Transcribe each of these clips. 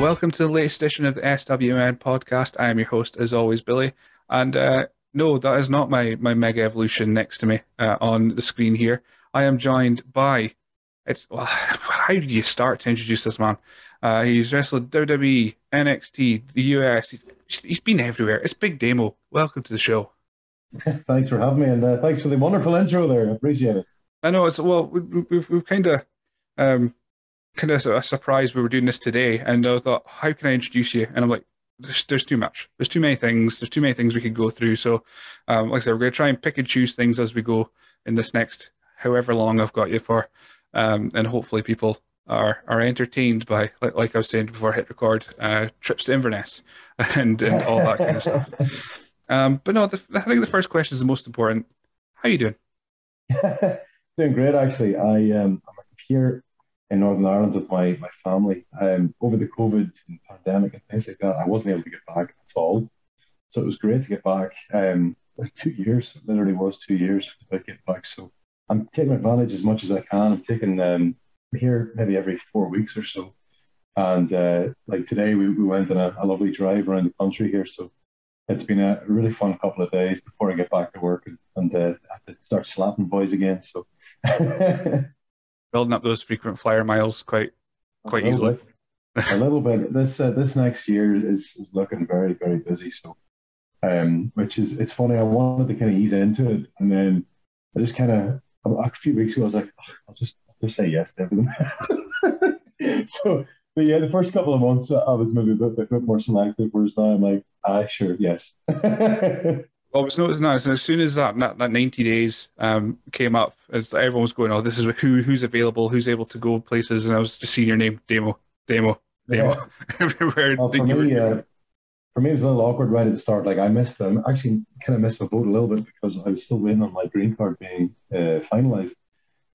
Welcome to the latest edition of the SWN podcast. I am your host, as always, Billy. And no, that is not my Mega Evolution next to me on the screen here. I am joined by... how do you start to introduce this man? He's wrestled WWE, NXT, the US. He's been everywhere. It's Big Damo. Welcome to the show. Thanks for having me, and thanks for the wonderful intro there. I appreciate it. I know. We've kind of a surprise we were doing this today, and I thought, how can I introduce you? And I'm like, there's too much. There's too many things. There's too many things we could go through. So, like I said, we're going to try and pick and choose things as we go in this next however long I've got you for, and hopefully people are entertained by, like I was saying before I hit record, trips to Inverness and all that kind of stuff. But no, I think the first question is the most important. How are you doing? Doing great, actually. I'm here in Northern Ireland with my family. Over the COVID and pandemic and things like that, I wasn't able to get back at all. So it was great to get back. Like 2 years, it literally was 2 years without getting back. So I'm taking advantage as much as I can. I'm taking here maybe every 4 weeks or so. And like today, we went on a lovely drive around the country here. So it's been a really fun couple of days before I get back to work and have to start slapping boys again. So building up those frequent flyer miles quite easily. A little bit. This next year is looking very, very busy. So, which is, it's funny. I wanted to kind of ease into it, and then I just kind of, a few weeks ago I was like, oh, I'll just say yes to everything. So. But yeah, the first couple of months I was maybe a bit more selective, whereas now I'm like, sure, yes. Well, I was noticing that as soon as that 90 days came up, as everyone was going, this is who's available, who's able to go places, and I was just seeing your name, Damo, yeah. Everywhere. Well, for me, it was a little awkward right at the start. Like, I actually kind of missed my boat a little bit because I was still waiting on my green card being finalised.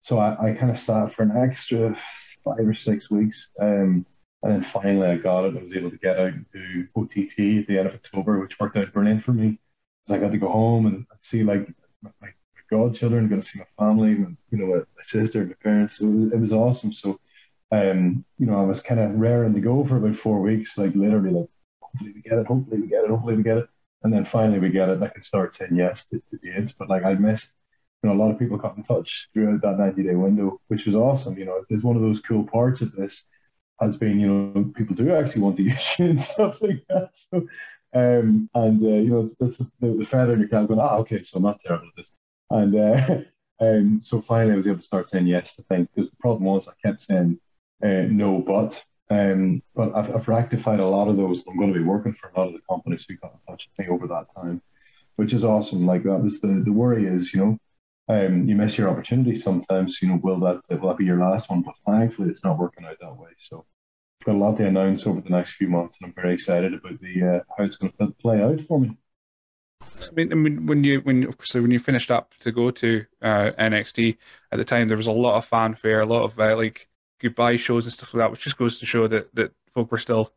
So I kind of sat for an extra 5 or 6 weeks, and then finally I got it. I was able to get out and do OTT at the end of October, which worked out brilliant for me, because I got to go home and see like my godchildren, got to see my family, and, my sister and my parents. So it was awesome. So, I was kind of raring to go for about 4 weeks, like literally, like hopefully we get it, and then finally we get it. And I could start saying yes to dates, but like I missed. A lot of people got in touch throughout that 90-day window, which was awesome. It's one of those cool parts of this has been, people do actually want to use you and stuff like that. So, that's the feather in your cap going, okay, so I'm not terrible at this. And so finally I was able to start saying yes to things, because the problem was I kept saying no, but I've rectified a lot of those. I'm going to be working for a lot of the companies who got in touch with me over that time, which is awesome. Like, that was the worry is, you miss your opportunity sometimes. Will that be your last one? But thankfully, it's not working out that way. So, I've got a lot to announce over the next few months, and I'm very excited about the how it's going to play out for me. I mean, when you finished up to go to NXT, at the time there was a lot of fanfare, a lot of like goodbye shows and stuff like that, which just goes to show that folk were still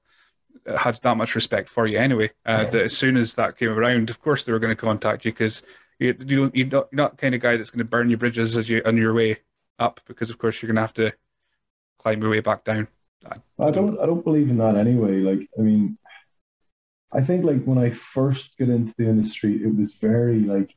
had that much respect for you anyway. That as soon as that came around, of course they were going to contact you, because You're not the kind of guy that's going to burn your bridges as you on your way up, because of course you're going to have to climb your way back down. I don't believe in that anyway. Like, I mean, I think like when I first got into the industry, it was very like,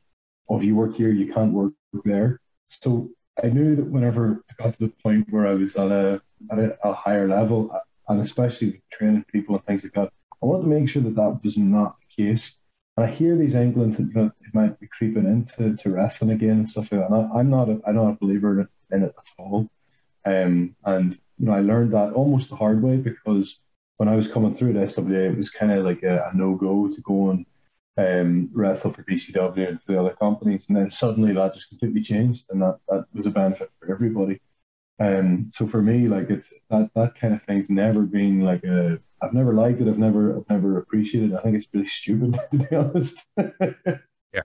if you work here, you can't work there. So I knew that whenever I got to the point where I was at a higher level, and especially training people and things like that, I wanted to make sure that was not the case. And I hear these angles that it might be creeping into wrestling again and stuff like that. And I'm not a believer in it at all. And I learned that almost the hard way, because when I was coming through at SWA, it was kind of like a no go to go and wrestle for BCW and for the other companies. And then suddenly that just completely changed, and that was a benefit for everybody. So for me, like it's that kind of thing's never been like a. I've never liked it. I've never appreciated it. I think it's really stupid, to be honest. Yeah.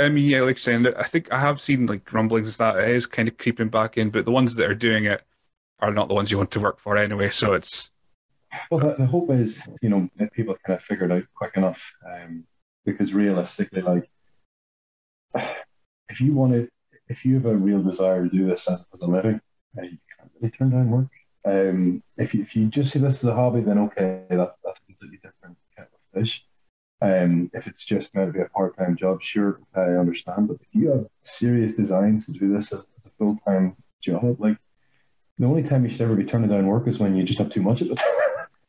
I mean, yeah, like saying that, I think I have seen like rumblings that it is kind of creeping back in, but the ones that are doing it are not the ones you want to work for anyway. So it's. Well, the hope is, that people kind of figure it out quick enough, because realistically, like, if you have a real desire to do this as a living, you can't really turn down work. If you just see this as a hobby, then okay, that's a completely different kind of fish. If it's just meant to be a part-time job, sure, I understand. But if you have serious designs to do this as a full-time job, like, the only time you should ever be turning down work is when you just have too much of it.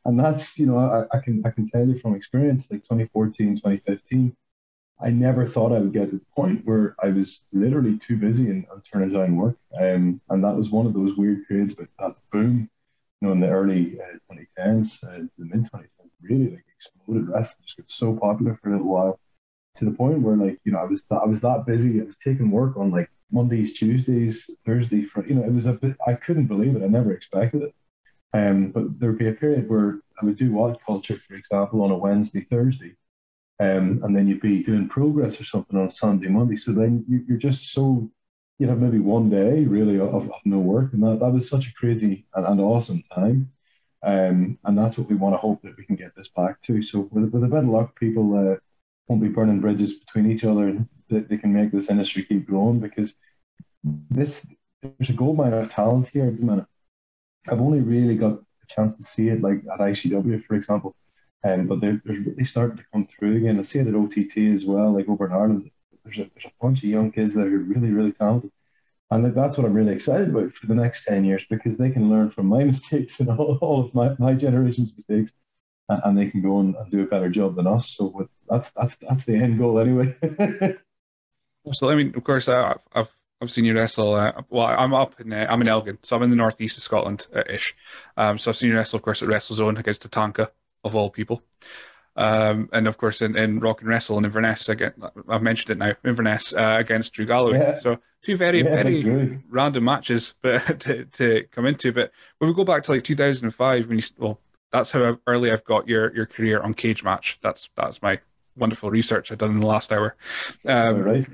And that's, you know, I can tell you from experience, like 2014, 2015, I never thought I would get to the point where I was literally too busy and turning down work. And that was one of those weird periods with that boom, you know, in the early 2010s, the mid-2010s, really, like, exploded. Wrestling just got so popular for a little while, to the point where, like, you know, I was that busy. I was taking work on, like, Mondays, Tuesdays, Thursdays, you know, it was a bit, I couldn't believe it. I never expected it. But there would be a period where I would do Wild Culture, for example, on a Wednesday, Thursday. And then you'd be doing Progress or something on Sunday, Monday. So then you're just so, you know, maybe one day really of no work. And that was such a crazy and awesome time. And that's what we want to hope that we can get this back to. So with a bit of luck, people won't be burning bridges between each other, and they can make this industry keep growing, because there's a goldmine of talent here at the minute. I've only really got a chance to see it, like, at ICW, for example. But they're really starting to come through again. I see it at OTT as well, like over in Ireland. There's a bunch of young kids that are really, really talented. And that's what I'm really excited about for the next 10 years, because they can learn from my mistakes and all of my generation's mistakes, and they can go and do a better job than us. So that's the end goal anyway. So, I mean, of course, I've seen you wrestle. Well, I'm in Elgin, so I'm in the northeast of Scotland, ish. So I've seen you wrestle, of course, at WrestleZone against Tatanka, of all people. And of course, in Rock and Wrestle in Inverness, again, I've mentioned it now, Inverness against Drew Galloway. Yeah. So two very, very random matches, but to come into. But when we go back to like 2005, that's how early I've got your career on Cage Match. That's my wonderful research I've done in the last hour. Right.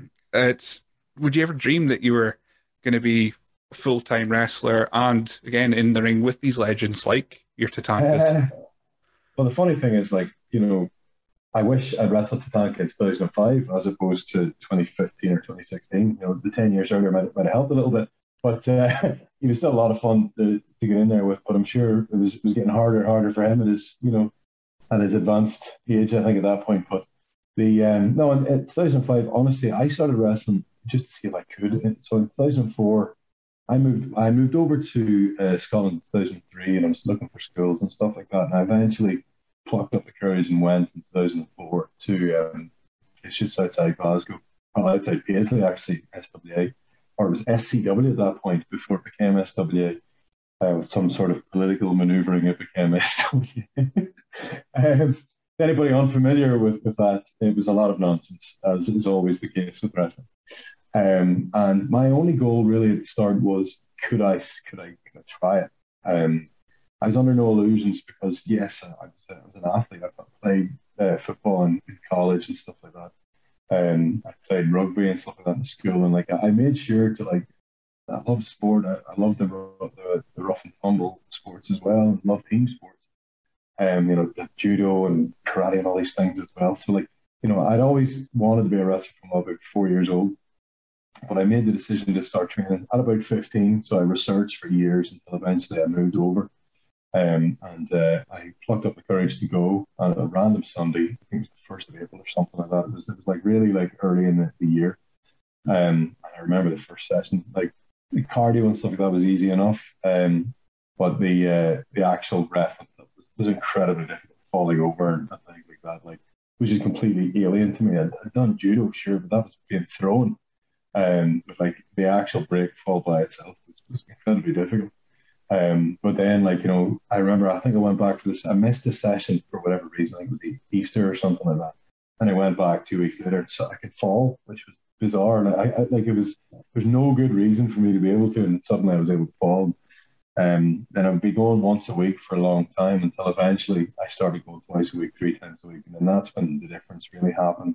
Would you ever dream that you were going to be a full-time wrestler and again in the ring with these legends like your Tatankas? Well, the funny thing is, like, you know, I wish I'd wrestled Tatanka in 2005 as opposed to 2015 or 2016. You know, the 10 years earlier might have helped a little bit, but he was still a lot of fun to get in there with. But I'm sure it was getting harder and harder for him at his, you know, at his advanced age, I think, at that point. But in 2005, honestly, I started wrestling just to see if I could. And so in 2004, I moved over to Scotland in 2003, and I was looking for schools and stuff like that. And I eventually plucked up the courage and went in 2004 to it's just outside Glasgow, outside Paisley, actually, SWA, or it was SCW at that point before it became SWA. With some sort of political manoeuvring, it became SWA. Anybody unfamiliar with that, it was a lot of nonsense, as is always the case with wrestling. And my only goal really at the start was, could I try it? I was under no illusions, because yes, I was an athlete. I played football in college and stuff like that. I played rugby and stuff like that in school, and like I made sure to, like, I love sport. I love the rough and tumble sports as well, and love team sports. You know, the judo and karate and all these things as well. So, like, you know, I'd always wanted to be a wrestler from about 4 years old, but I made the decision to start training at about 15. So I researched for years until eventually I moved over, and I plucked up the courage to go on a random Sunday. I think it was the 1st of April or something like that. It was like really, like, early in the year. I remember the first session, like, the cardio and stuff like that was easy enough, but the actual wrestling was incredibly difficult, falling over and things like that, like, which is completely alien to me. I'd done judo, sure, but that was being thrown. But like the actual break fall by itself was incredibly difficult. But then, like, you know, I remember, I think I went back for this. I missed a session for whatever reason. I think it was Easter or something like that. And I went back 2 weeks later, and so I could fall, which was bizarre. And there's no good reason for me to be able to, and suddenly I was able to fall. Then I would be going once a week for a long time, until eventually I started going twice a week, 3 times a week, and then that's when the difference really happened.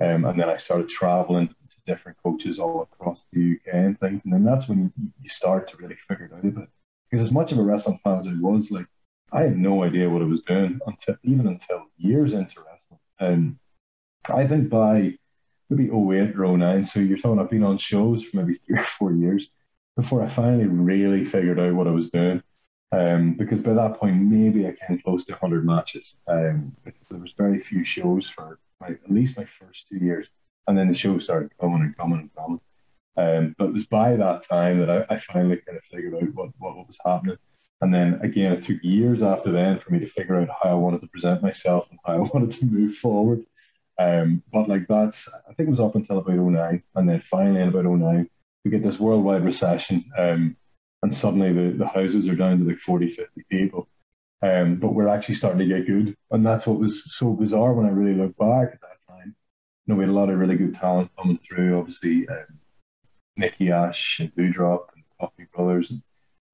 And then I started traveling to different coaches all across the UK and things, and then that's when you start to really figure it out a bit. Because as much of a wrestling fan as I was, like, I had no idea what I was doing until years into wrestling. I think by maybe 08 or 09, so you're talking I've been on shows for maybe 3 or 4 years, before I finally really figured out what I was doing. Because by that point, maybe I came close to 100 matches. There was very few shows for at least my first 2 years. And then the shows started coming and coming and coming. But it was by that time that I finally kind of figured out what was happening. And then, again, it took years after then for me to figure out how I wanted to present myself and how I wanted to move forward. But like that's, I think it was up until about 2009. And then finally in about 2009, we get this worldwide recession. And suddenly the houses are down to like 40, 50 people. But we're actually starting to get good. And that's what was so bizarre when I really look back at that time. You know, we had a lot of really good talent coming through, obviously. Nicky Ash and Doudrop and Coffee Brothers and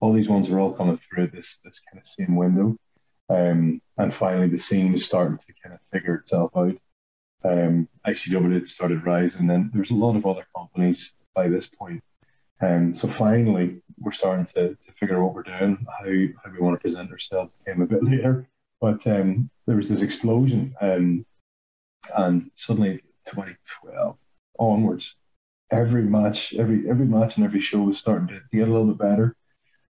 all these ones were all coming through this kind of same window. And finally the scene was starting to kind of figure itself out. ICW started rising, and there's a lot of other companies by this point. So finally we're starting to figure out what we're doing, how we want to present ourselves came a bit later. But there was this explosion and suddenly 2012 onwards, every match and every show was starting to get a little bit better.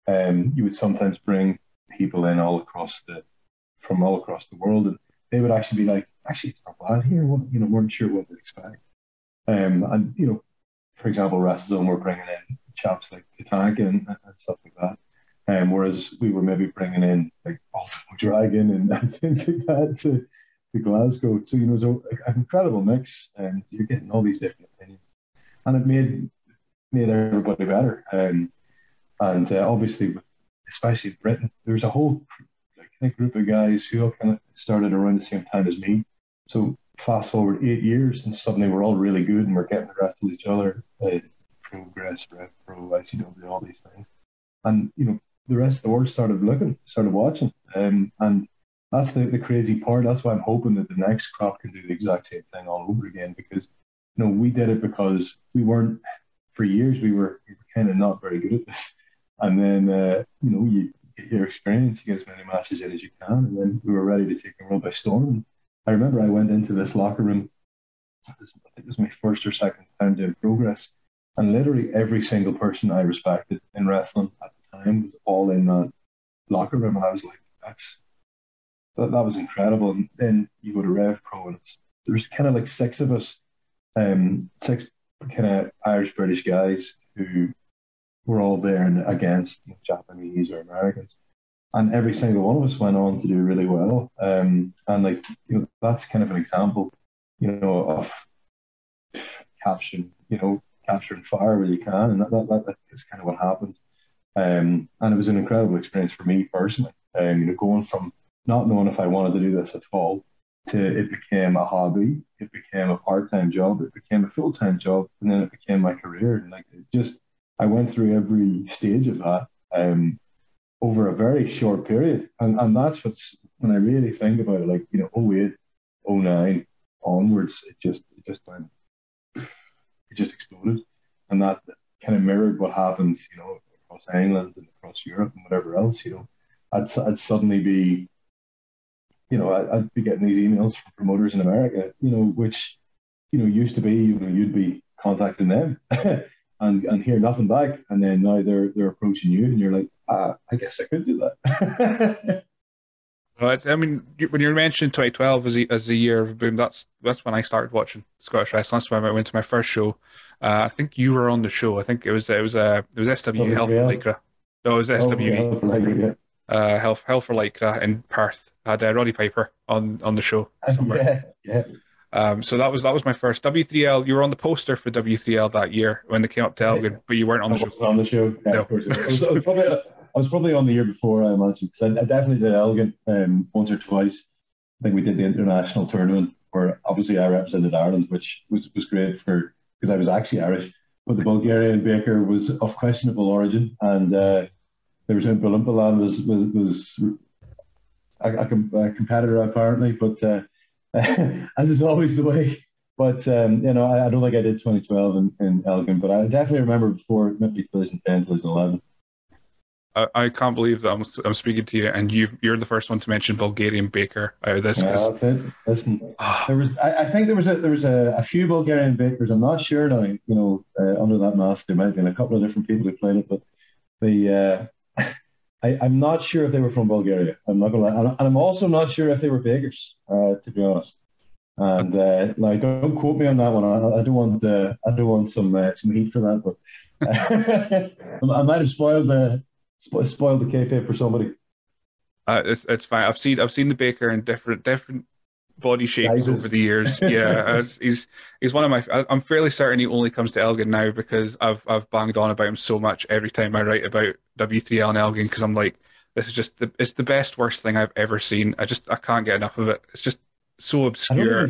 You would sometimes bring people in from all across the world, and they would actually be like, actually, it's not bad here. You know, weren't sure what to expect. And you know, for example, WrestleZone were bringing in chaps like Tatanka and stuff like that. Whereas we were maybe bringing in like Ultimo Dragon and things like that to Glasgow. So you know, it's an incredible mix, and you're getting all these different opinions. And it made everybody better. And obviously, especially Britain, there was a whole group of guys who all kind of started around the same time as me. So fast forward 8 years, and suddenly we're all really good, and we're getting the rest of each other. Progress, Rev Pro, ICW, all these things. And, you know, the rest of the world started watching. And that's the crazy part. That's why I'm hoping that the next crop can do the exact same thing all over again, because no, we did it because we weren't, for years, we were kind of not very good at this. And then, you know, you get your experience, you get as many matches in as you can. And then we were ready to take the world by storm. And I remember I went into this locker room, I think it was my first or second time doing Progress. And literally every single person I respected in wrestling at the time was all in that locker room. And I was like, that was incredible. And then you go to Rev Pro, and there's kind of like six of us. Six kind of Irish-British guys who were all there and against Japanese or Americans, and every single one of us went on to do really well. And like, you know, that's kind of an example, you know, of capturing fire where you can, and that is kind of what happened. And it was an incredible experience for me personally. You know, going from not knowing if I wanted to do this at all, it became a hobby, it became a part-time job, it became a full-time job, and then it became my career. And like, it just, I went through every stage of that over a very short period. And that's what's, when I really think about it, like, you know, 08, 09 onwards, it just went, it just exploded. And that kind of mirrored what happens, you know, across England and across Europe and whatever else. You know, I'd suddenly be, you know, I'd be getting these emails from promoters in America, you know, which, you know, used to be, you know, you'd be contacting them and hear nothing back. And then now they're approaching you, and you're like, I guess I could do that. Well, I mean, when you mentioned 2012 as the year of boom, that's when I started watching Scottish wrestling. That's when I went to my first show. I think you were on the show. I think it was SWL for Lycra. No, it was SWE. Yeah. Hell for Lycra in Perth. I had Roddy Piper on the show somewhere. Yeah. So that was my first W3L. You were on the poster for W3L that year when they came up to Elgin, but you weren't on the show. On the show, yeah, no. Of course. I was probably on the year before, I imagine, because I definitely did Elgin once or twice. I think we did the international tournament where obviously I represented Ireland, which was great for, because I was actually Irish, but the Bulgarian baker was of questionable origin, and there was Olympaland was a competitor apparently, but as is always the way. But you know, I don't think I did 2012 in Elgin, but I definitely remember before, maybe 2010, 2011. I can't believe that I'm speaking to you, and you're the first one to mention Bulgarian baker out of this. Listen, I think there was a few Bulgarian bakers. I'm not sure now. You know, under that mask, there might have been a couple of different people who played it, but the. I'm not sure if they were from Bulgaria. I'm not gonna lie. And I'm also not sure if they were bakers, to be honest. And like, don't quote me on that one. I don't want some heat for that, but I might have spoiled the kayfabe for somebody. It's fine. I've seen the baker in different body shapes over the years. Yeah, he's one of my. I'm fairly certain he only comes to Elgin now because I've banged on about him so much every time I write about W3L and Elgin, because I'm like, this is just it's the best worst thing I've ever seen. I can't get enough of it. It's just so obscure. I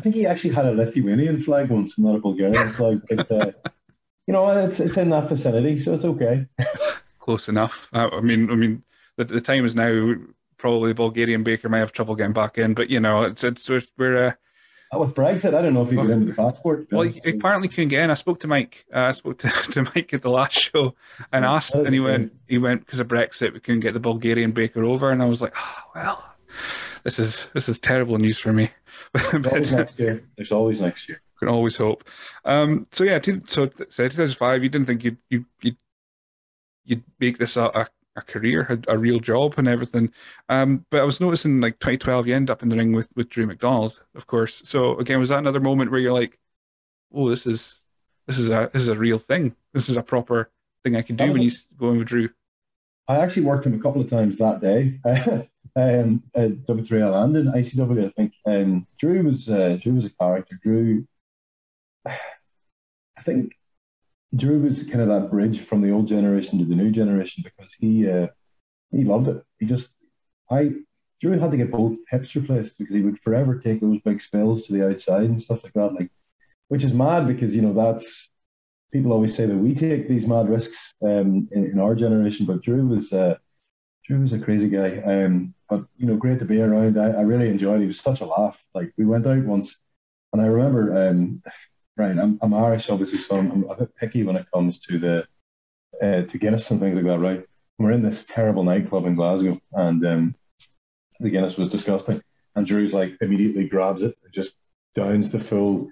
think he actually had a Lithuanian flag once, not a Bulgarian flag. But, you know, it's in that vicinity, so it's okay. Close enough. I mean, the time is now. Probably Bulgarian baker may have trouble getting back in, but you know, we're with Brexit. I don't know if you get in with the passport. Well, he apparently couldn't get in. I spoke to Mike. I spoke to Mike at the last show and asked, and he went because of Brexit we couldn't get the Bulgarian baker over, and I was like, well. This is terrible news for me. Always next year. There's always next year. Can always hope. So yeah. So 2005. You didn't think you'd make this a career, a real job, and everything. But I was noticing, like, 2012, you end up in the ring with Drew McDonald, of course. So again, was that another moment where you're like, oh, this is a real thing. This is a proper thing I can do when he's going with Drew. I actually worked him a couple of times that day. W3L and in ICW, I think. Drew was a character. I think Drew was kind of that bridge from the old generation to the new generation, because he loved it. Drew had to get both hips replaced because he would forever take those big spills to the outside and stuff like that. Like, which is mad because, you know, that's people always say that we take these mad risks in our generation, but Drew was a crazy guy, but, you know, great to be around. I really enjoyed it. He was such a laugh. Like, we went out once, and I remember, Ryan, I'm Irish, obviously, so I'm a bit picky when it comes to to Guinness and things like that, right? We're in this terrible nightclub in Glasgow, and the Guinness was disgusting. And Drew's, like, immediately grabs it and just downs the full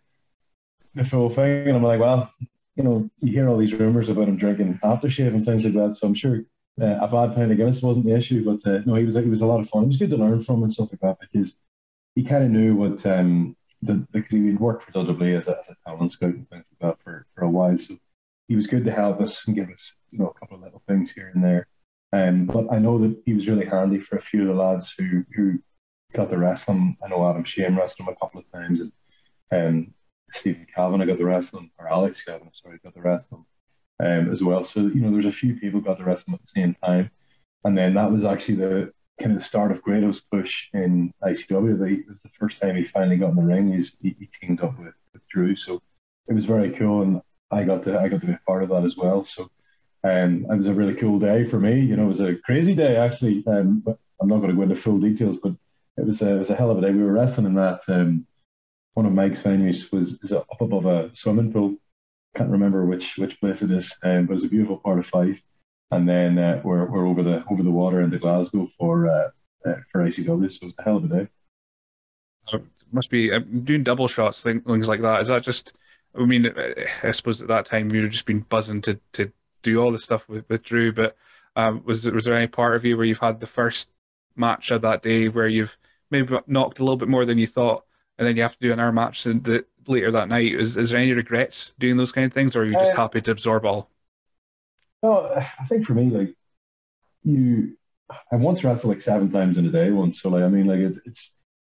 thing. And I'm like, well, you know, you hear all these rumours about him drinking aftershave and things like that, so I'm sure a bad pound of Guinness wasn't the issue, but no, he was a lot of fun. It was good to learn from and stuff like that, because he kind of knew what because he'd worked for WWE as a talent scout and things like that for a while, so he was good to help us and give us, you know, a couple of little things here and there. But I know that he was really handy for a few of the lads who got the wrestling. I know Adam Shane wrestled him a couple of times, and Stephen Calvin Alex Calvin, sorry, got the wrestling. As well, so, you know, there's a few people got to wrestle at the same time, and then that was actually the kind of the start of Grado's push in ICW. It was the first time he finally got in the ring. He teamed up with Drew, so it was very cool, and I got to be a part of that as well. So, it was a really cool day for me. You know, it was a crazy day actually. But I'm not going to go into full details, but it was a hell of a day. We were wrestling in that one of Mike's venues is up above a swimming pool. Can't remember which place it is, but it's a beautiful part of Fife. And then we're over the water into Glasgow for ICW, so it's a hell of a day. So must be doing double shots, things like that. Is that just? I mean, I suppose at that time you've just been buzzing to do all the stuff with Drew. But was there any part of you where you've had the first match of that day where you've maybe knocked a little bit more than you thought, and then you have to do an hour match later that night? Is there any regrets doing those kind of things, or are you just happy to absorb all? No, I think for me, like, I once wrestled like 7 times in a day once, so, like, I mean, like, it's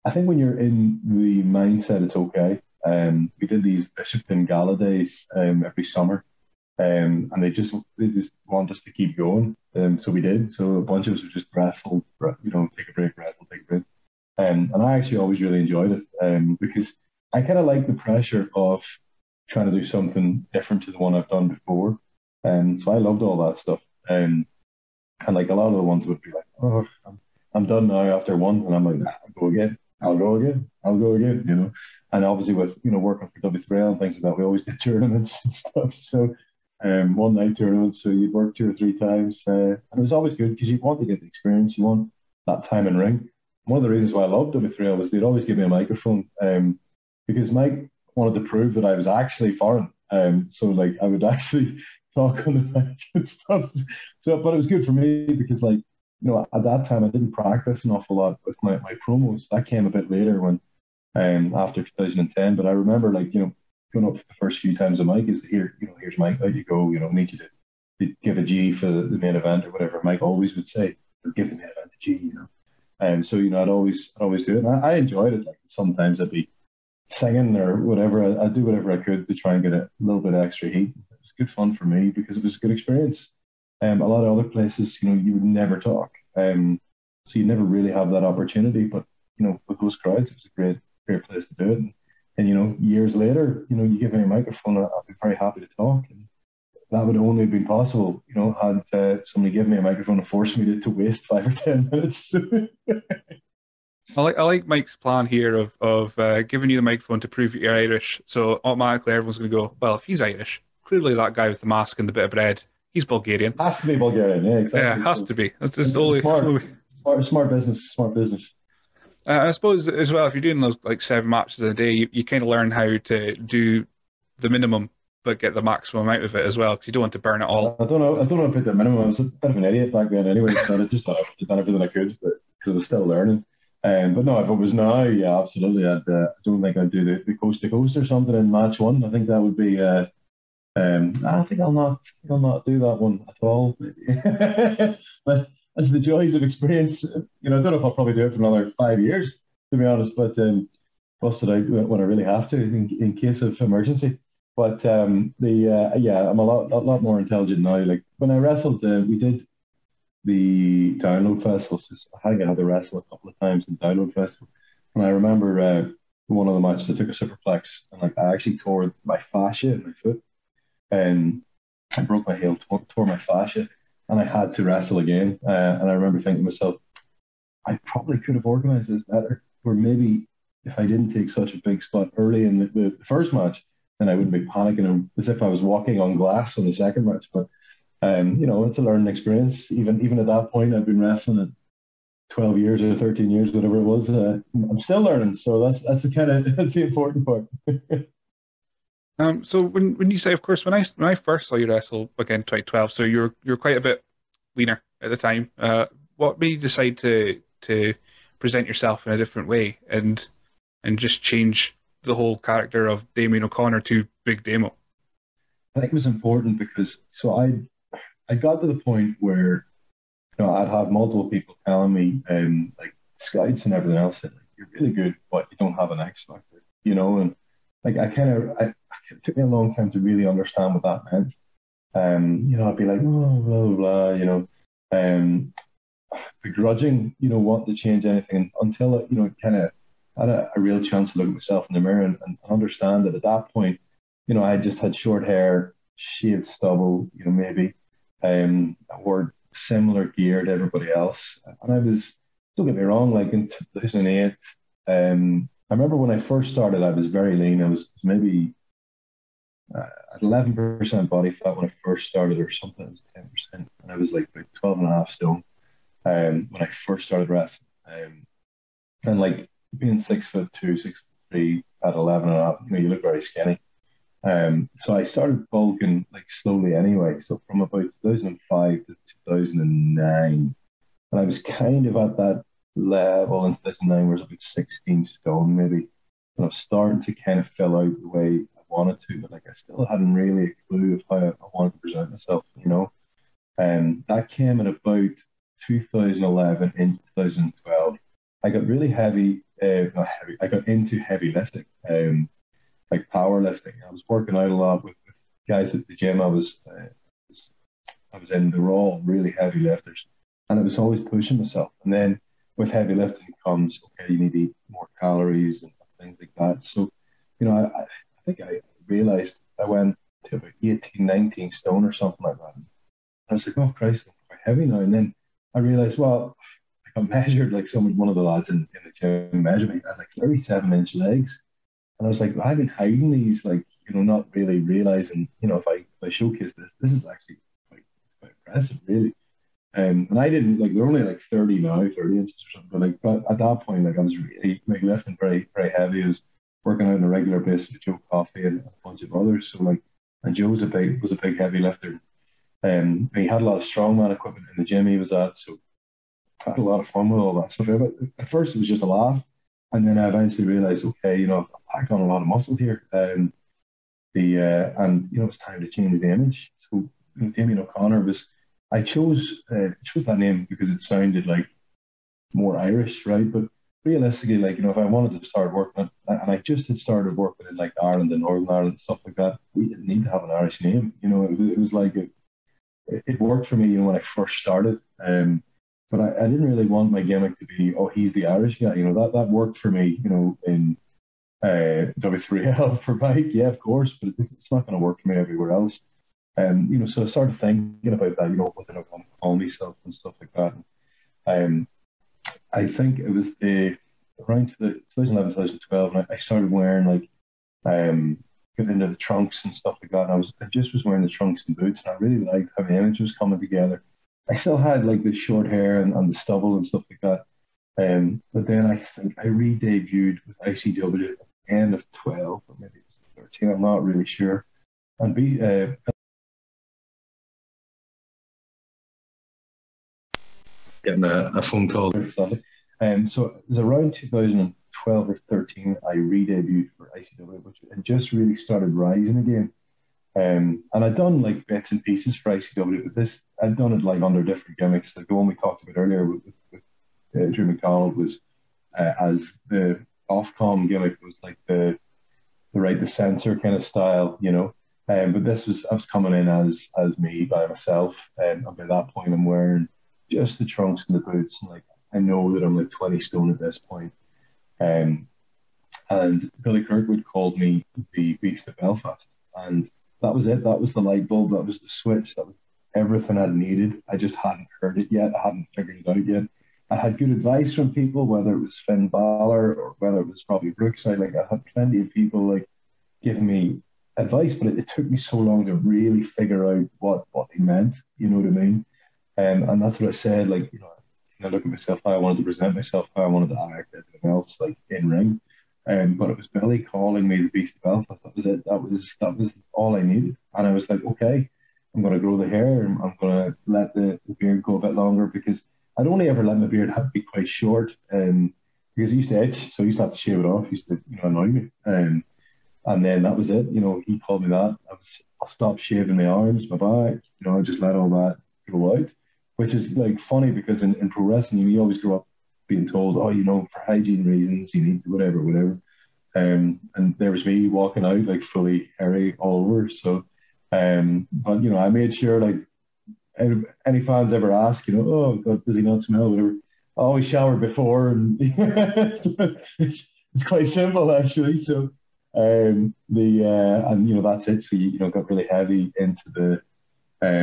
I think when you're in the mindset, it's okay. We did these Bishopton Gala days every summer, and they just want us to keep going, so we did. So a bunch of us would just wrestle, you know, take a break, wrestle, take a break. And I actually always really enjoyed it, because I kind of like the pressure of trying to do something different to the one I've done before. So I loved all that stuff. And like a lot of the ones would be like, oh, I'm done now after one. And I'm like, nah, I'll go again, you know. And obviously with, you know, working for W3L and things like that, we always did tournaments and stuff. So one night tournaments. So you'd work 2 or 3 times. And it was always good because you want to get the experience. You want that time in ring. One of the reasons why I loved W3L was they'd always give me a microphone, because Mike wanted to prove that I was actually foreign. So, like, I would actually talk on the mic and stuff. So, but it was good for me because, like, you know, at that time I didn't practice an awful lot with my promos. That came a bit later when, after 2010. But I remember, like, you know, going up for the first few times a mic is here, you know, here's Mike, out you go, you know, need you to give a G for the main event or whatever. Mike always would say, give the main event a G, you know. And so, you know, I'd always do it. And I enjoyed it. Like, sometimes I'd be singing or whatever. I'd do whatever I could to try and get a little bit of extra heat. It was good fun for me because it was a good experience. A lot of other places, you know, you would never talk. So you never really have that opportunity. But, you know, with those crowds, it was a great place to do it. And, you know, years later, you know, you give me a microphone, I'd be very happy to talk. And that would only have been possible, you know, had somebody given me a microphone and forced me to waste 5 or 10 minutes. I like Mike's plan here of giving you the microphone to prove that you're Irish. So automatically everyone's going to go, well, if he's Irish, clearly that guy with the mask and the bit of bread, he's Bulgarian. Has to be Bulgarian, yeah, exactly. Yeah, has to be. That's just only smart business, smart business. I suppose as well, if you're doing those like 7 matches a day, you kind of learn how to do the minimum but get the maximum out of it as well, because you don't want to burn it all. I don't know if I did the minimum. I was a bit of an idiot back then anyway, so I just thought I'd done everything I could, but because I was still learning. But no, if it was now, yeah, absolutely. I don't think I'd do the coast to coast or something in match one. I think that would be. I think I'll not do that one at all. But as the joys of experience, you know, I don't know if I'll probably do it for another 5 years, to be honest. But bust it out when I really have to, in case of emergency. But yeah, I'm a lot more intelligent now. Like when I wrestled, we did the Download Festival. So I think I had to wrestle a couple of times in Download Festival. And I remember one of the matches, I took a superplex, and like I actually tore my fascia in my foot, and I broke my heel, tore my fascia, and I had to wrestle again. And I remember thinking to myself, I probably could have organized this better, or maybe if I didn't take such a big spot early in the first match, and I wouldn't be panicking as if I was walking on glass on the second match. But, you know, it's a learning experience. Even at that point, I've been wrestling at 12 years or 13 years, whatever it was. I'm still learning. So that's the important part. So when you say, of course, when I first saw you wrestle again, 2012, so you're quite a bit leaner at the time. What made you decide to present yourself in a different way and just change the whole character of Damien O'Connor to Big Damo? I think it was important because I got to the point where, you know, I'd have multiple people telling me, like scouts and everything else, that like, you're really good, but you don't have an X factor, you know. And like it took me a long time to really understand what that meant. You know, I'd be like, oh, blah blah blah, you know, begrudging, you know, wanting to change anything until it, you know, it kind of. I had a real chance to look at myself in the mirror and understand that at that point, you know, I just had short hair, shaved stubble, you know, maybe. I wore similar gear to everybody else. And I was, don't get me wrong, like in 2008, I remember when I first started, I was very lean. I was maybe at 11% body fat when I first started, or sometimes 10%. And I was like about 12 and a half stone when I first started wrestling. And like, being 6'2", 6'3" at 11.5, you know, you look very skinny. So I started bulking like slowly anyway. So from about 2005 to 2009, and I was kind of at that level in 2009, where I was about 16 stone maybe, and I was starting to kind of fill out the way I wanted to, but like I still hadn't really a clue of how I wanted to present myself, you know. And that came at about 2011 into 2012. I got really heavy. Not heavy. I got into heavy lifting, like power lifting. I was working out a lot with guys at the gym. I was in the raw, really heavy lifters, and I was always pushing myself. And then with heavy lifting comes, okay, you need to eat more calories and things like that. So, you know, I think I realized I went to about 18, 19 stone or something like that. And I was like, oh Christ, I'm quite heavy now. And then I realized, well, I measured, like someone, one of the lads in the gym measured me. I had like 37-inch legs, and I was like, well, I've been hiding these, like, you know, not really realizing, you know, if I showcase this is actually quite impressive, really. And I didn't, like, they're only like 30 now, 30 inches or something. But like, but at that point, like, I was really like lifting very, very heavy. I was working out on a regular basis with Joe Coffey and a bunch of others. So like, And Joe was a big heavy lifter. He had a lot of strongman equipment in the gym he was at, so I had a lot of fun with all that stuff. But at first it was just a laugh, and then I eventually realised, okay, you know, I've packed on a lot of muscle here, and you know, it's time to change the image. So Damien O'Connor was, I chose that name because it sounded like more Irish, right? But realistically, like, you know, if I wanted to start working, and I just had started working in like Ireland and Northern Ireland, stuff like that, we didn't need to have an Irish name. You know, it was like it worked for me, you know, when I first started. But I didn't really want my gimmick to be, oh, he's the Irish guy. You know, that worked for me, you know, in W3L for bike, yeah, of course, but it's not going to work for me everywhere else. You know, so I started thinking about that, you know, what did I want to call myself and stuff like that. I think it was around 2011, 2012, and I started wearing, like, getting into the trunks and stuff like that. And I just was wearing the trunks and boots, and I really liked how the image was coming together. I still had, like, the short hair and the stubble and stuff like that. But then I think I re-debuted with ICW at the end of 12, or maybe it was 13, I'm not really sure. And getting a phone call. So it was around 2012 or 13 I re-debuted for ICW, which I just really started rising again. And I'd done like bits and pieces for ICW, but this I'd done it like under different gimmicks. Like the one we talked about earlier with Drew McDonald was as the Ofcom gimmick, was like the right to censor kind of style, you know. But this was, I was coming in as me by myself, and by that point I'm wearing just the trunks and the boots, and like I know that I'm like 20 stone at this point. And Billy Kirkwood called me the Beast of Belfast, and that was it. That was the light bulb. That was the switch. That was everything I'd needed. I just hadn't heard it yet. I hadn't figured it out yet. I had good advice from people, whether it was Finn Balor or whether it was probably Brookside. Like I had plenty of people like giving me advice, but it took me so long to really figure out what they meant. You know what I mean? And that's what I said, like, you know, I look at myself, how I wanted to present myself, how I wanted to act, everything else, like, in ring. But it was Billy calling me the Beast of Belfast. That was it. That was all I needed. And I was like, okay, I'm going to grow the hair, and I'm going to let the beard go a bit longer, because I'd only ever let my beard be quite short, because it used to itch, so I used to have to shave it off. It used to, you know, annoy me. And then that was it. You know, he called me that. I stopped shaving my arms, my back. You know, I just let all that go out. Which is like funny, because in pro wrestling, you always grow up being told, oh, you know, for hygiene reasons, you need whatever. And there was me walking out like fully hairy all over. So, but you know, I made sure, like, any fans ever ask, you know, oh God, does he not smell? Whatever. I always showered before, and it's quite simple actually. So, and you know, that's it. So you know, got really heavy into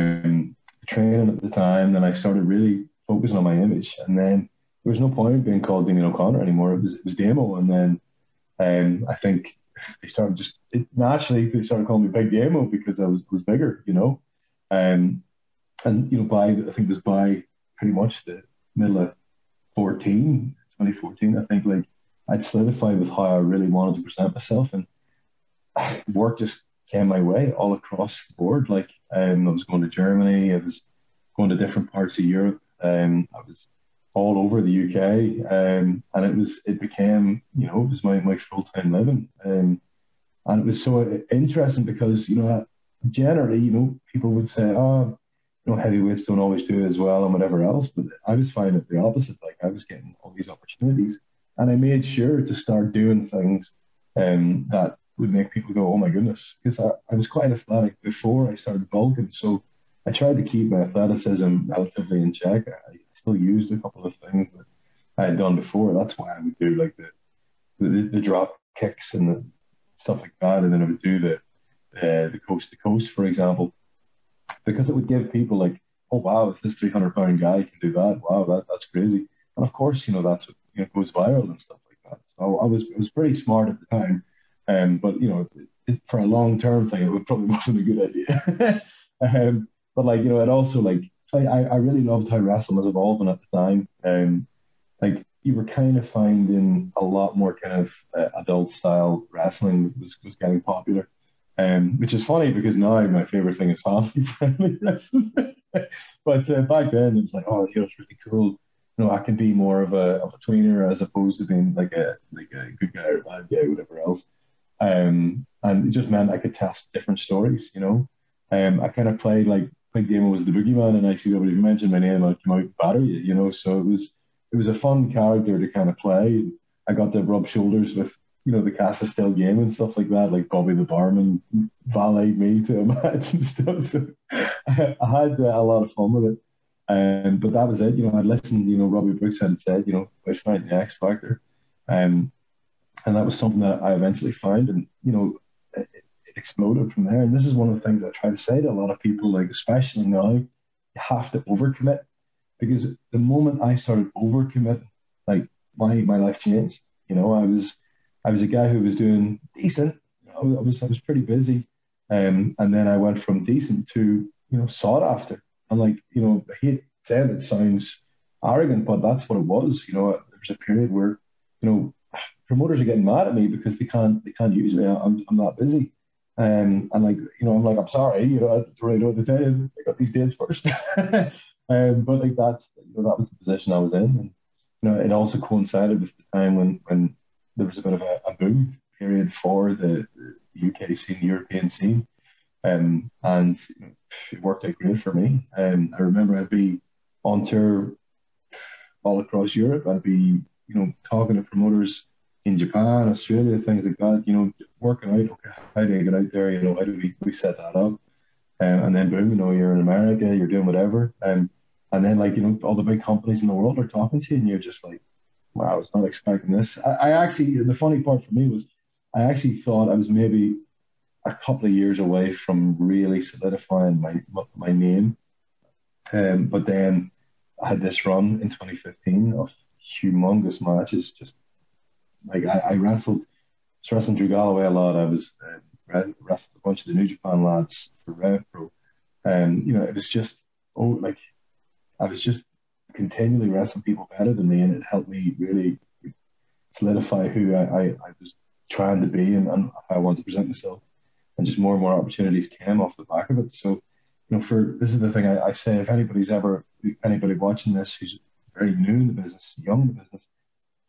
the training at the time. Then I started really focusing on my image, and then there was no point being called Damien O'Connor anymore. It was Damo, and then I think they started naturally calling me Big Damo, because I was bigger, you know. And you know, by pretty much the middle of 2014, I think, like, I'd solidified with how I really wanted to present myself, and work just came my way all across the board. Like, I was going to Germany, I was going to different parts of Europe, I was all over the UK, and it became, you know, it was my full-time living. And it was so interesting, because, you know, generally, you know, people would say, oh, you know, heavyweights don't always do it as well and whatever else, but I was finding it the opposite. Like, I was getting all these opportunities, and I made sure to start doing things that would make people go, oh my goodness, because I was quite athletic before I started bulking, so I tried to keep my athleticism relatively in check. I still used a couple of things that I had done before. That's why I would do like the drop kicks and the stuff like that, and then I would do the coast to coast, for example, because it would give people like, oh wow, if this 300-pound guy can do that, wow, that's crazy. And of course, you know, that's what, you know, goes viral and stuff like that. So I was pretty smart at the time. But, you know, for a long-term thing, it probably wasn't a good idea. But, like, you know, it also, like, I really loved how wrestling was evolving at the time. Like, you were kind of finding a lot more kind of adult-style wrestling was getting popular. Which is funny because now my favorite thing is family-friendly wrestling. But back then it's like, oh, you know, it's really cool. You know, I can be more of a tweener as opposed to being like a good guy or bad guy, whatever else. And it just meant I could test different stories, you know. I kind of played like Big Damo was the boogeyman in ICW. If you mentioned my name, I'd come out and batter you, you know. So it was a fun character to kind of play. I got to rub shoulders with, you know, the cast of Still Game and stuff like that, like Bobby the Barman valeted me to a match and stuff. So I had a lot of fun with it. But that was it, you know. I'd listened, you know, Robbie Brooks had said, you know, push fight the X Factor. And that was something that I eventually found, and, you know, it exploded from there. And this is one of the things I try to say to a lot of people, like, especially now, you have to overcommit, because the moment I started overcommitting, like, my life changed. You know, I was a guy who was doing decent. I was pretty busy. And then I went from decent to, you know, sought after. And, like, you know, I hate saying it, sounds arrogant, but that's what it was. You know, there was a period where, you know, promoters are getting mad at me because they can't use me. I'm not busy. And, like, you know, I'm like, I'm sorry, you know, I don't really know what to tell you. I got these dates first. But, like, that's, you know, that was the position I was in. And, you know, it also coincided with the time when there was a bit of a boom period for the UK scene, the European scene. And it worked out great for me. I remember I'd be on tour all across Europe. I'd be, you know, talking to promoters in Japan, Australia, things like that, you know, working out, okay, how do I get out there? You know, how do we set that up? And then boom, you know, you're in America, you're doing whatever. And then, like, you know, all the big companies in the world are talking to you, and you're just like, wow, I was not expecting this. I actually, the funny part for me was, I actually thought I was maybe a couple of years away from really solidifying my name. But then I had this run in 2015 of humongous matches. Just like I was wrestling Drew Galloway a lot. I was wrestling a bunch of the New Japan lads for Rev Pro. You know, it was just, oh, like, I was just continually wrestling people better than me, and it helped me really solidify who I was trying to be and how I wanted to present myself. And just more and more opportunities came off the back of it. So, you know, this is the thing I say, if anybody watching this who's very new in the business, young in the business,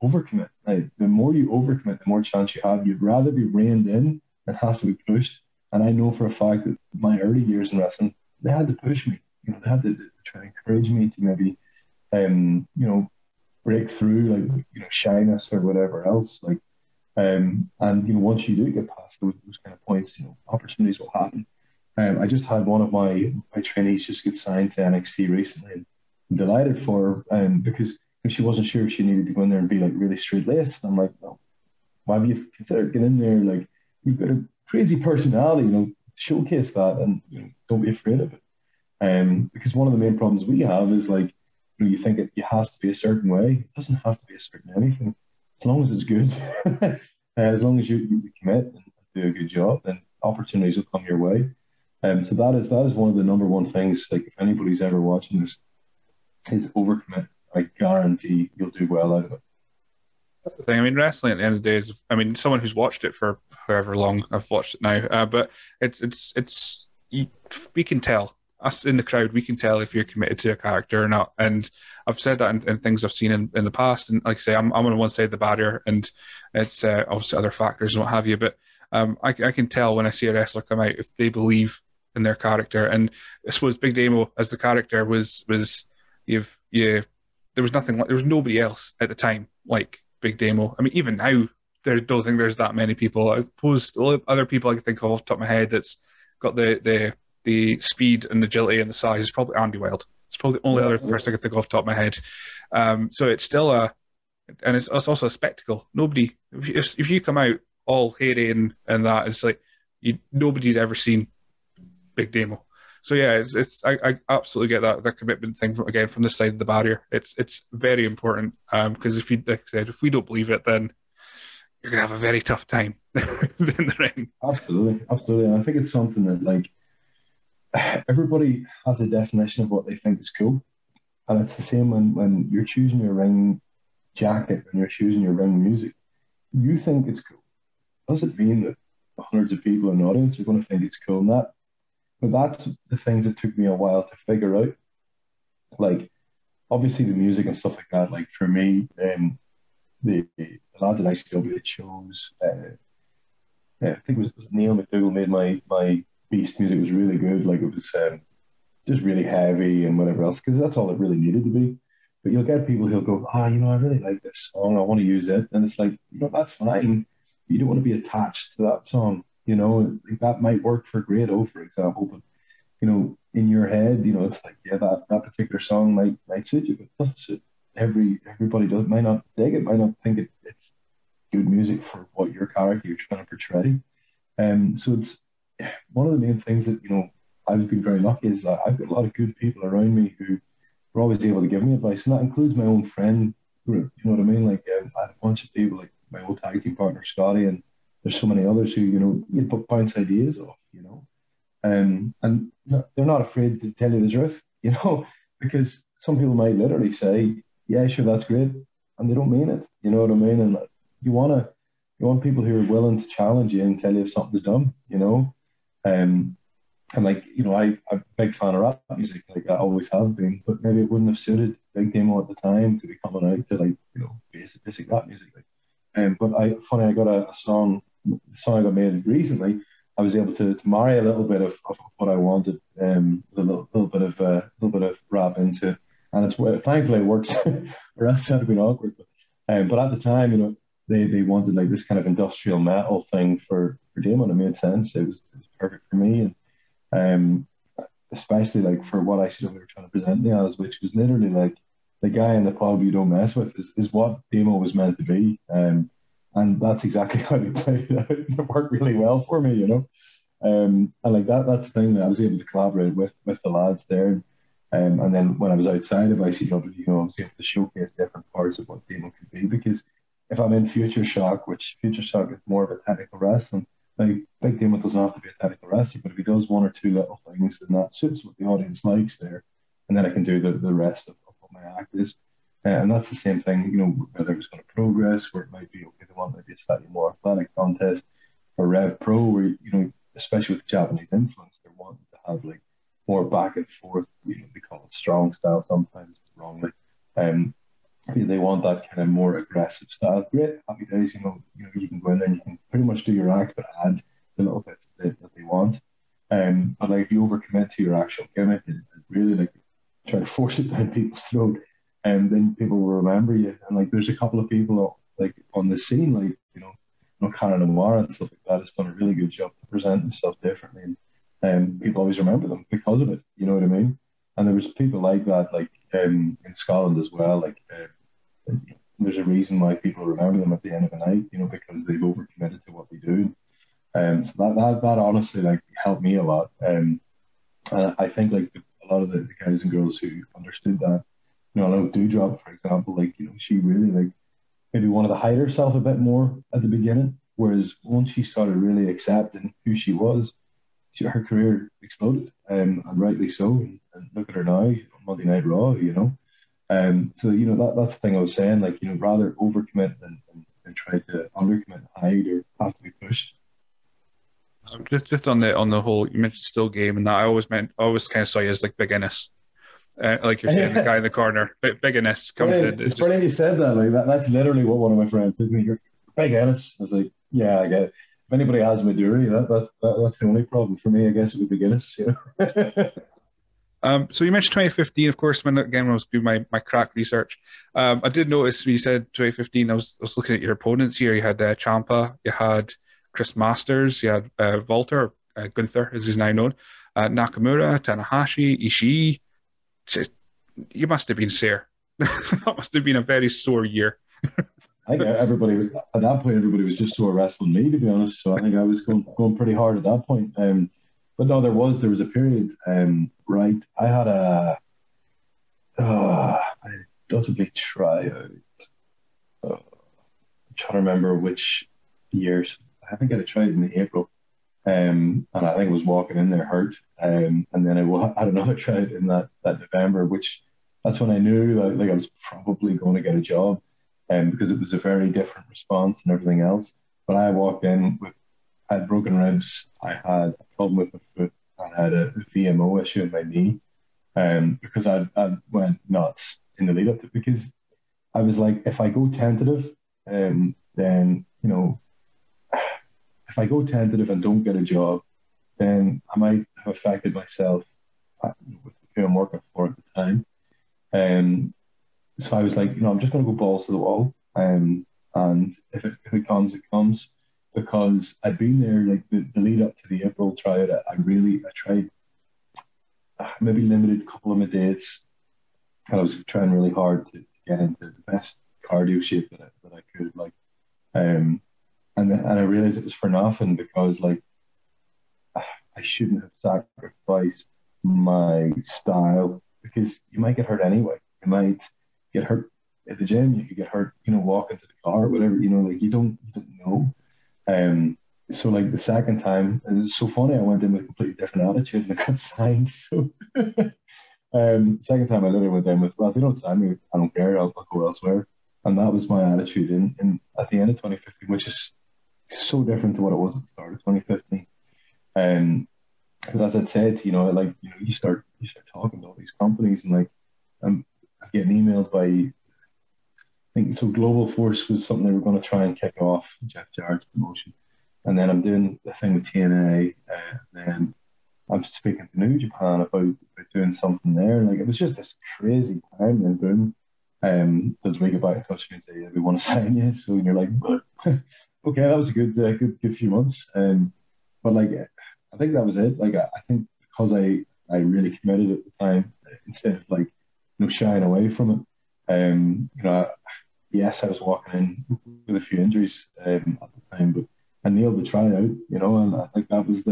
overcommit. Like, the more you overcommit, the more chance you have. You'd rather be reined in than have to be pushed. And I know for a fact that my early years in wrestling, they had to push me. You know, they had to try to encourage me to maybe, you know, break through, like, you know, shyness or whatever else. Like, and, you know, once you do get past those kind of points, you know, opportunities will happen. I just had one of my trainees just get signed to NXT recently, and I'm delighted for her, because she wasn't sure if she needed to go in there and be, like, really straight-laced. I'm like, no, why have you considered getting in there? Like, you've got a crazy personality, you know, showcase that, and, you know, don't be afraid of it. Because one of the main problems we have is, like, you know, you think it has to be a certain way. It doesn't have to be a certain anything. As long as it's good, as long as you commit and do a good job, then opportunities will come your way. So that is one of the number one things. Like, if anybody's ever watching this, is overcommit. I guarantee you'll do well out of it. That's the thing. I mean, wrestling at the end of the day is, I mean, someone who's watched it for however long I've watched it now, but it's we can tell. Us in the crowd, we can tell if you're committed to a character or not. And I've said that in things I've seen in the past. And like I say, I'm on one side of the barrier, and it's obviously other factors and what have you. But I can tell when I see a wrestler come out if they believe in their character. And I suppose Big Damo as the character was there was nothing, there was nobody else at the time like Big Damo. I mean, even now, I don't think there's that many people. I suppose other people I can think of off the top of my head that's got the speed and agility and the size is probably Andy Wild. It's probably the only other person I can think of off the top of my head. So it's still it's also a spectacle. Nobody, if you come out all hairy and that, it's like nobody's ever seen Big Damo. So yeah, I absolutely get that commitment thing from this side of the barrier. It's very important, because if you, like I said, if we don't believe it, then you're gonna have a very tough time in the ring. Absolutely, absolutely. And I think it's something that, like, everybody has a definition of what they think is cool, and it's the same when you're choosing your ring jacket, when you're choosing your ring music. You think it's cool. Does it mean that hundreds of people in the audience are going to think it's cool and that. But that's the things that took me a while to figure out. Like, obviously the music and stuff like that, like for me, the lads at ICW shows, I think it was Neil McDougall made my Beast music was really good. Like it was just really heavy and whatever else, because that's all it really needed to be. But you'll get people who'll go, I really like this song, I want to use it. And it's like, that's fine. You don't want to be attached to that song. That might work for Grade O, for example, but, in your head, it's like, yeah, that particular song might suit you, but it doesn't suit everybody. Might not dig it, might not think it's good music for what your character you're trying to portray. So it's one of the main things that, I've been very lucky is that I've got a lot of good people around me who were always able to give me advice, and that includes my own friend group, you know what I mean? Like, I had a bunch of people, like my old tag team partner, Scotty, and there's so many others who, you bounce ideas off, and they're not afraid to tell you the truth, because some people might literally say, yeah, sure, that's great, and they don't mean it, you know what I mean? And you want people who are willing to challenge you and tell you if something's dumb, and like, I'm a big fan of rap music, like I always have been, but maybe it wouldn't have suited Big Damo at the time to be coming out to basic rap music, but I got a song, the song I got made recently, I was able to marry a little bit of what I wanted, with a little bit of rap into it. And it's where thankfully it works, or else that would have been awkward. But at the time, they wanted like this kind of industrial metal thing for Damo, and it made sense. It was perfect for me, and especially like for what ICW were trying to present me as, which was literally like the guy in the pub you don't mess with is what Damo was meant to be. And that's exactly how they played it out. It worked really well for me, and like that's the thing that I was able to collaborate with the lads there. And then when I was outside of ICW, I was able to showcase different parts of what Damo could be. Because if I'm in Future Shock, which Future Shock is more of a technical wrestling, like Big Damo doesn't have to be a technical wrestler, but if he does one or two little things, then that suits what the audience likes there. And then I can do the rest of what my act is. And that's the same thing, whether it's going to Progress, where it might be, okay, the one might be a slightly more athletic contest, or Rev Pro, where, especially with Japanese influence, they're wanting to have, like, more back and forth, they call it strong style sometimes, wrongly. They want that kind of more aggressive style. Great, happy days, you can go in there and you can pretty much do your act, but add the little bits that they want. But, like, if you overcommit to your actual gimmick and really, like, try to force it down people's throat, and then people will remember you. And like, there's a couple of people like on the scene, like Karen O'Mara and stuff like that has done a really good job to present themselves differently, and people always remember them because of it. You know what I mean? And there was people like that, like in Scotland as well. Like, there's a reason why people remember them at the end of the night, because they've overcommitted to what they do. And so that honestly like helped me a lot. And I think like a lot of the guys and girls who understood that. I know Doudrop, for example, like, she really, like, maybe wanted to hide herself a bit more at the beginning, whereas once she started really accepting who she was, her career exploded, and rightly so, and look at her now, Monday Night Raw, so, that's the thing I was saying, like, rather overcommit than try to undercommit and hide or have to be pushed. Just on the whole, you mentioned Still Game, and that I always kind of saw you as, like, Big Ennis. Like you're saying, the guy in the corner, Big Ennis comes in. It's funny you said that. Like that's literally what one of my friends said to me. You're Big Ennis. I was like, yeah, I get it. If anybody has Maduri, that's the only problem for me. I guess it would be Guinness. So you mentioned 2015, of course. When I was doing my crack research, I did notice when you said 2015. I was looking at your opponents here. You had Ciampa, you had Chris Masters, you had Walter, Gunther, as he's now known, Nakamura, Tanahashi, Ishii. You must have been sore. That must have been a very sore year. I think everybody at that point, everybody was just sore wrestling me, to be honest. So I think I was going pretty hard at that point. But no, there was a period. Right, I had a notably tryout. I'm trying to remember which years. I think I tried in April, and I think I was walking in there hurt. And then I had another tryout in that November, which that's when I knew that like I was probably going to get a job, because it was a very different response and everything else. But I walked in with had broken ribs, I had a problem with my foot, I had a VMO issue in my knee, because I went nuts in the lead up to, because I was like, if I go tentative, then, you know, if I go tentative and don't get a job, then I might have affected myself with who I'm working for at the time. So I was like, you know, I'm just going to go balls to the wall. And if it comes, it comes. Because I'd been there, like the lead up to the April tryout, I tried maybe limited couple of my dates. And I was trying really hard to get into the best cardio shape that I could. Like, and I realized it was for nothing, because like I shouldn't have sacrificed my style, because you might get hurt anyway. You might get hurt at the gym. You could get hurt, you know, walking to the car or whatever. You know, like you don't know. So like the second time, and it's so funny, I went in with a completely different attitude and I got signed. So second time I literally went in with, well, if they don't sign me, I don't care, I'll go elsewhere. And that was my attitude in at the end of 2015, which is so different to what it was at the start of 2015. But as I said, you know, like, you know, you start talking to all these companies, and like I'm getting emailed by, I think, so Global Force was something they were going to try and kick off, Jeff Jarrett's promotion. And then I'm doing the thing with TNA, and then I'm speaking to New Japan about doing something there. Like, it was just this crazy time, and then boom, there's a week about it, touch me and say, we want to sign you. So you're like, okay, that was a good few months. But like, I think that was it. Like, I think because I really committed at the time, instead of like, you know, shying away from it, you know, yes, I was walking in with a few injuries at the time, but I nailed the tryout, you know, and I think that was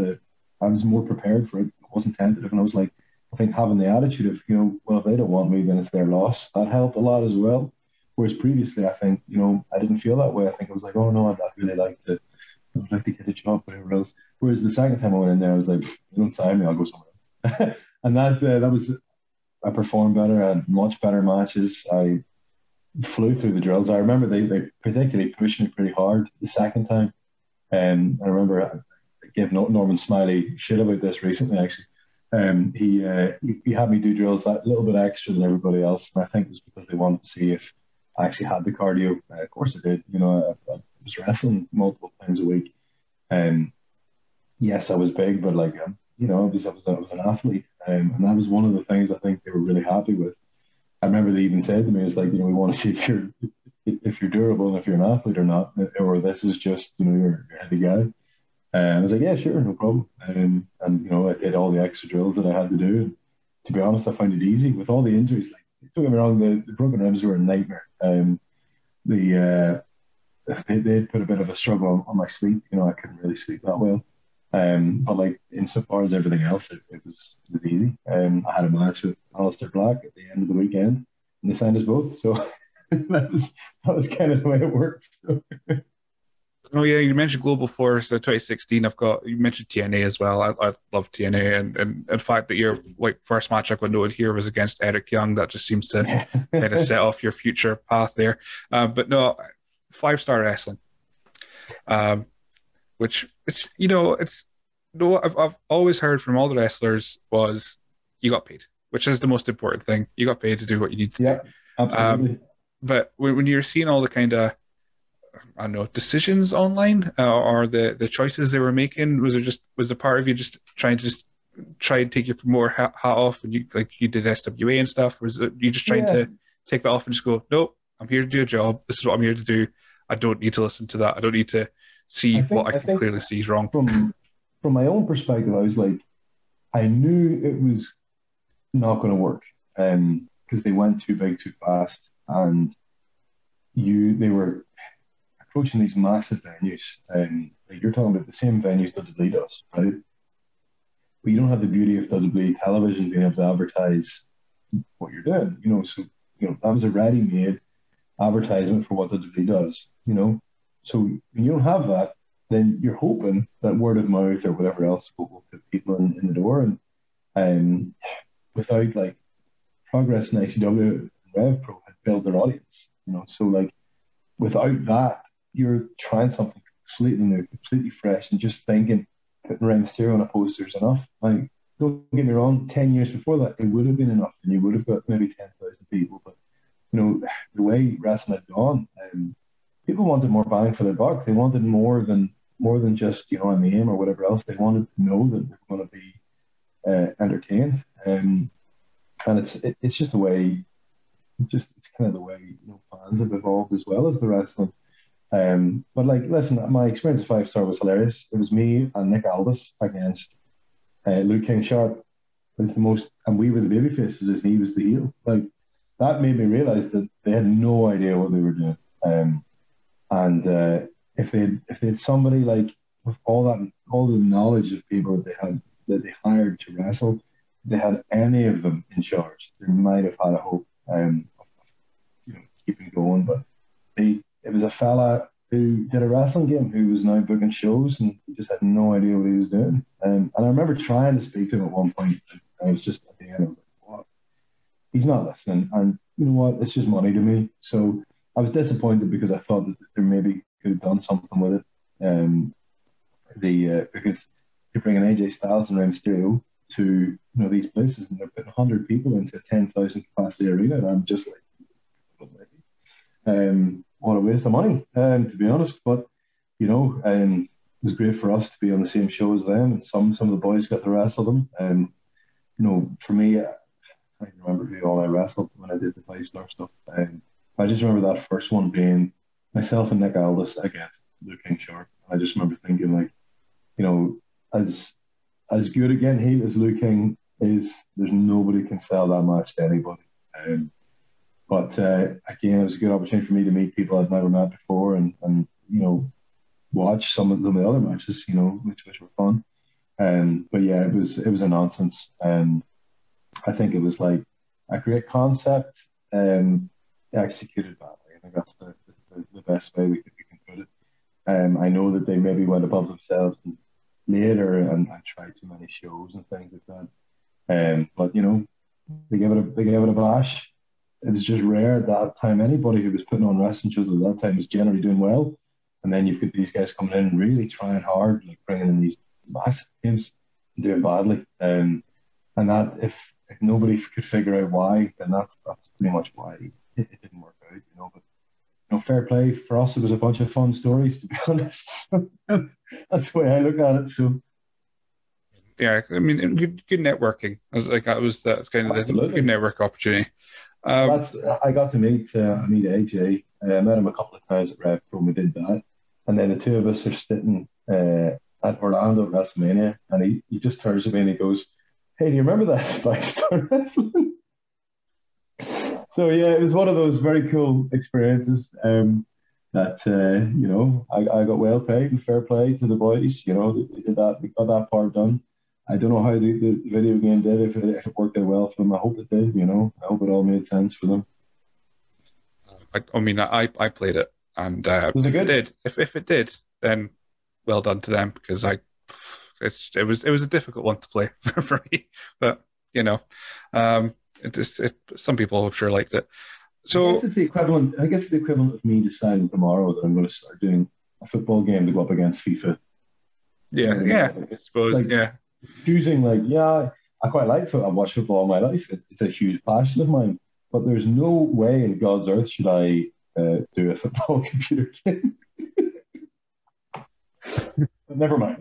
I was more prepared for it. I wasn't tentative, and I was like, I think having the attitude of, you know, well, if they don't want me, then it's their loss, that helped a lot as well. Whereas previously, I think, you know, I didn't feel that way. I think I was like, oh no, I'd really like to get a job, whatever else. Whereas the second time I went in there, I was like, you don't sign me, I'll go somewhere else. And that was, I performed better, I had much better matches, I flew through the drills. I remember they particularly pushed me pretty hard the second time. I remember I gave Norman Smiley shit about this recently, actually. He had me do drills that little bit extra than everybody else, and I think it was because they wanted to see if I actually had the cardio. Of course I did. You know, I was wrestling multiple times a week. Yes, I was big, but like, you know, I was an athlete, and that was one of the things I think they were really happy with. I remember they even said to me, it's like, you know, we want to see if you're durable and if you're an athlete or not, or this is just, you know, you're heavy guy. And I was like, yeah, sure, no problem. And you know, I did all the extra drills that I had to do. And to be honest, I found it easy with all the injuries. Like, don't get me wrong, the broken ribs were a nightmare. They put a bit of a struggle on my sleep. You know, I couldn't really sleep that well. But like, insofar as everything else, it was easy. I had a match with Alistair Black at the end of the weekend, and they signed us both. So that was kind of the way it worked. So. Oh yeah, you mentioned Global Force 2016. You mentioned TNA as well. I love TNA, and in fact that your like first match I got noted here was against Eric Young. That just seems to kind of set off your future path there. But no, 5-star wrestling. Which you know, it's no. I've always heard from all the wrestlers was you got paid, which is the most important thing. You got paid to do what you need to do. Absolutely. But when you're seeing all the kind of, I don't know, decisions online or the choices they were making, was a part of you just trying to take your promoter hat off, and you like you did SWA and stuff? Was it you just trying to take that off and just go, nope, I'm here to do a job. This is what I'm here to do. I don't need to listen to that. I don't need to see what I can clearly see is wrong. From my own perspective, I was like, I knew it was not going to work because they went too big too fast, and they were approaching these massive venues. Like you're talking about the same venues WWE does, right? But you don't have the beauty of WWE television being able to advertise what you're doing, you know. So you know that was a ready-made advertisement for what WWE does, you know. So when you don't have that, then you're hoping that word of mouth or whatever else will put people in the door. And without like Progress and ICW and Rev Pro had built their audience, you know. So like without that, you're trying something completely new, completely fresh, and just thinking putting Rey Mysterio on a poster is enough. Like, don't get me wrong, 10 years before that, it would have been enough, and you would have got maybe 10,000 people. But, you know, the way wrestling had gone, people wanted more bang for their buck. They wanted more than just, you know, a name or whatever else. They wanted to know that they were going to be entertained. And it's just the way, it's kind of the way, you know, fans have evolved as well as the wrestling. But, like, listen, my experience at Five Star was hilarious. It was me and Nick Aldis against Luke King Sharp was the most, and we were the baby faces and he was the heel. Like, that made me realise that they had no idea what they were doing. If they had somebody like with all the knowledge of people that they hired to wrestle, if they had any of them in charge, they might have had a hope of, you know, keeping going. But it was a fella who did a wrestling game who was now booking shows, and he just had no idea what he was doing. And I remember trying to speak to him at one point, and I was just at the end, I was like, what? He's not listening. And you know what? It's just money to me. So I was disappointed because I thought that they maybe could have done something with it. Because you're bringing AJ Styles and Rey Mysterio to, you know, these places, and they're putting 100 people into a 10,000 capacity arena, and I'm just like, what a waste of money, to be honest. But, you know, it was great for us to be on the same show as them, and some of the boys got to wrestle them. You know, for me, I can't remember who all I wrestled when I did the five-star stuff. I just remember that first one being myself and Nick Aldis against Luke King Sharp. I just remember thinking, like, you know, as good again he as Luke King is, there's nobody can sell that match to anybody. But again, it was a good opportunity for me to meet people I've never met before, and you know, watch some of the other matches, you know, which were fun. But yeah, it was a nonsense. I think it was like a great concept. Executed badly. I think that's the best way we can put it. I know that they maybe went above themselves later and tried too many shows and things like that. But you know, they gave it a bash. It was just rare at that time. Anybody who was putting on wrestling shows at that time was generally doing well, and then you've got these guys coming in and really trying hard, like bringing in these massive games and doing badly. And that if nobody could figure out why, then that's pretty much why it didn't work out, you know. But you know, fair play for us. It was a bunch of fun stories, to be honest. That's the way I look at it. So yeah, I mean, good networking. That's kind of a good network opportunity. I got to meet AJ. I met him a couple of times at Rev Pro. We did that, and then the two of us are sitting at Orlando at WrestleMania, and he just turns to me and he goes, "Hey, do you remember that five-star wrestling?" So yeah, it was one of those very cool experiences that you know, I got well paid and fair play to the boys. You know, we did that, we got that part done. I don't know how the video game did, if it worked out well for them. I hope it did, you know. I hope it all made sense for them. I mean, I played it, and was it good? If it did, then well done to them, because it was a difficult one to play for me, but you know. Some people, I'm sure, liked it. So I guess it's the equivalent of me deciding tomorrow that I'm going to start doing a football game to go up against FIFA. Yeah, I suppose. Like, yeah, choosing, like, yeah, I quite like football. I've watched football all my life. It's a huge passion of mine. But there's no way in God's earth should I do a football computer game. Never mind.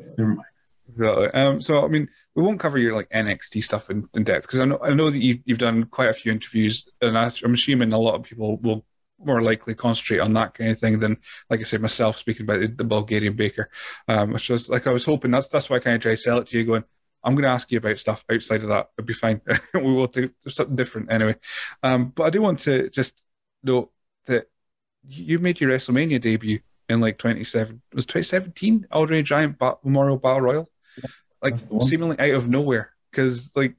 So I mean, we won't cover your like NXT stuff in depth, because I know that you've done quite a few interviews, and I'm assuming a lot of people will more likely concentrate on that kind of thing than, like I said, myself speaking about the Bulgarian baker, which was like, I was hoping that's why I kind of try to sell it to you, going, I'm going to ask you about stuff outside of that. It'll be fine. We will do something different anyway. But I do want to just note that you made your WrestleMania debut in like 2017 Andre Giant Memorial Battle Royal. Like, seemingly out of nowhere, because like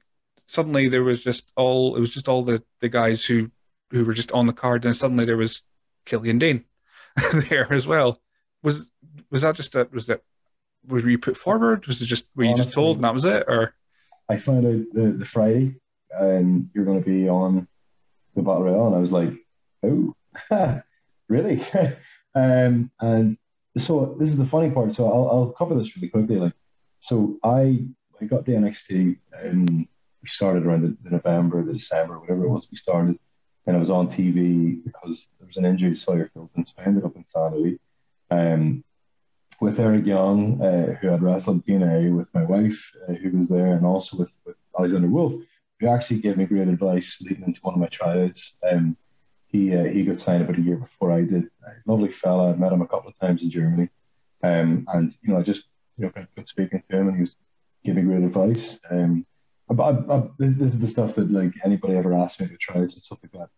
suddenly there was just all the guys who were just on the card, and suddenly there was Killian Dane there as well. Was you put forward? Was it just, were you honestly just told and that was it? Or I found out the Friday, and you're going to be on the Battle Royale, and I was like, oh, really? And So this is the funny part. So I'll cover this really quickly. Like, so I got the NXT, and we started around the November, the December, whatever it was. We started, and I was on TV because there was an injury to Sawyer Philpin, so I ended up in Sanity, with Eric Young, who had wrestled TNA, with my wife, who was there, and also with Alexander Wolf, who actually gave me great advice leading into one of my tryouts. He got signed about a year before I did. Lovely fella. I met him a couple of times in Germany, and you know, I just been speaking to him, and he was giving great advice. This is the stuff that like anybody ever asked me to try and stuff like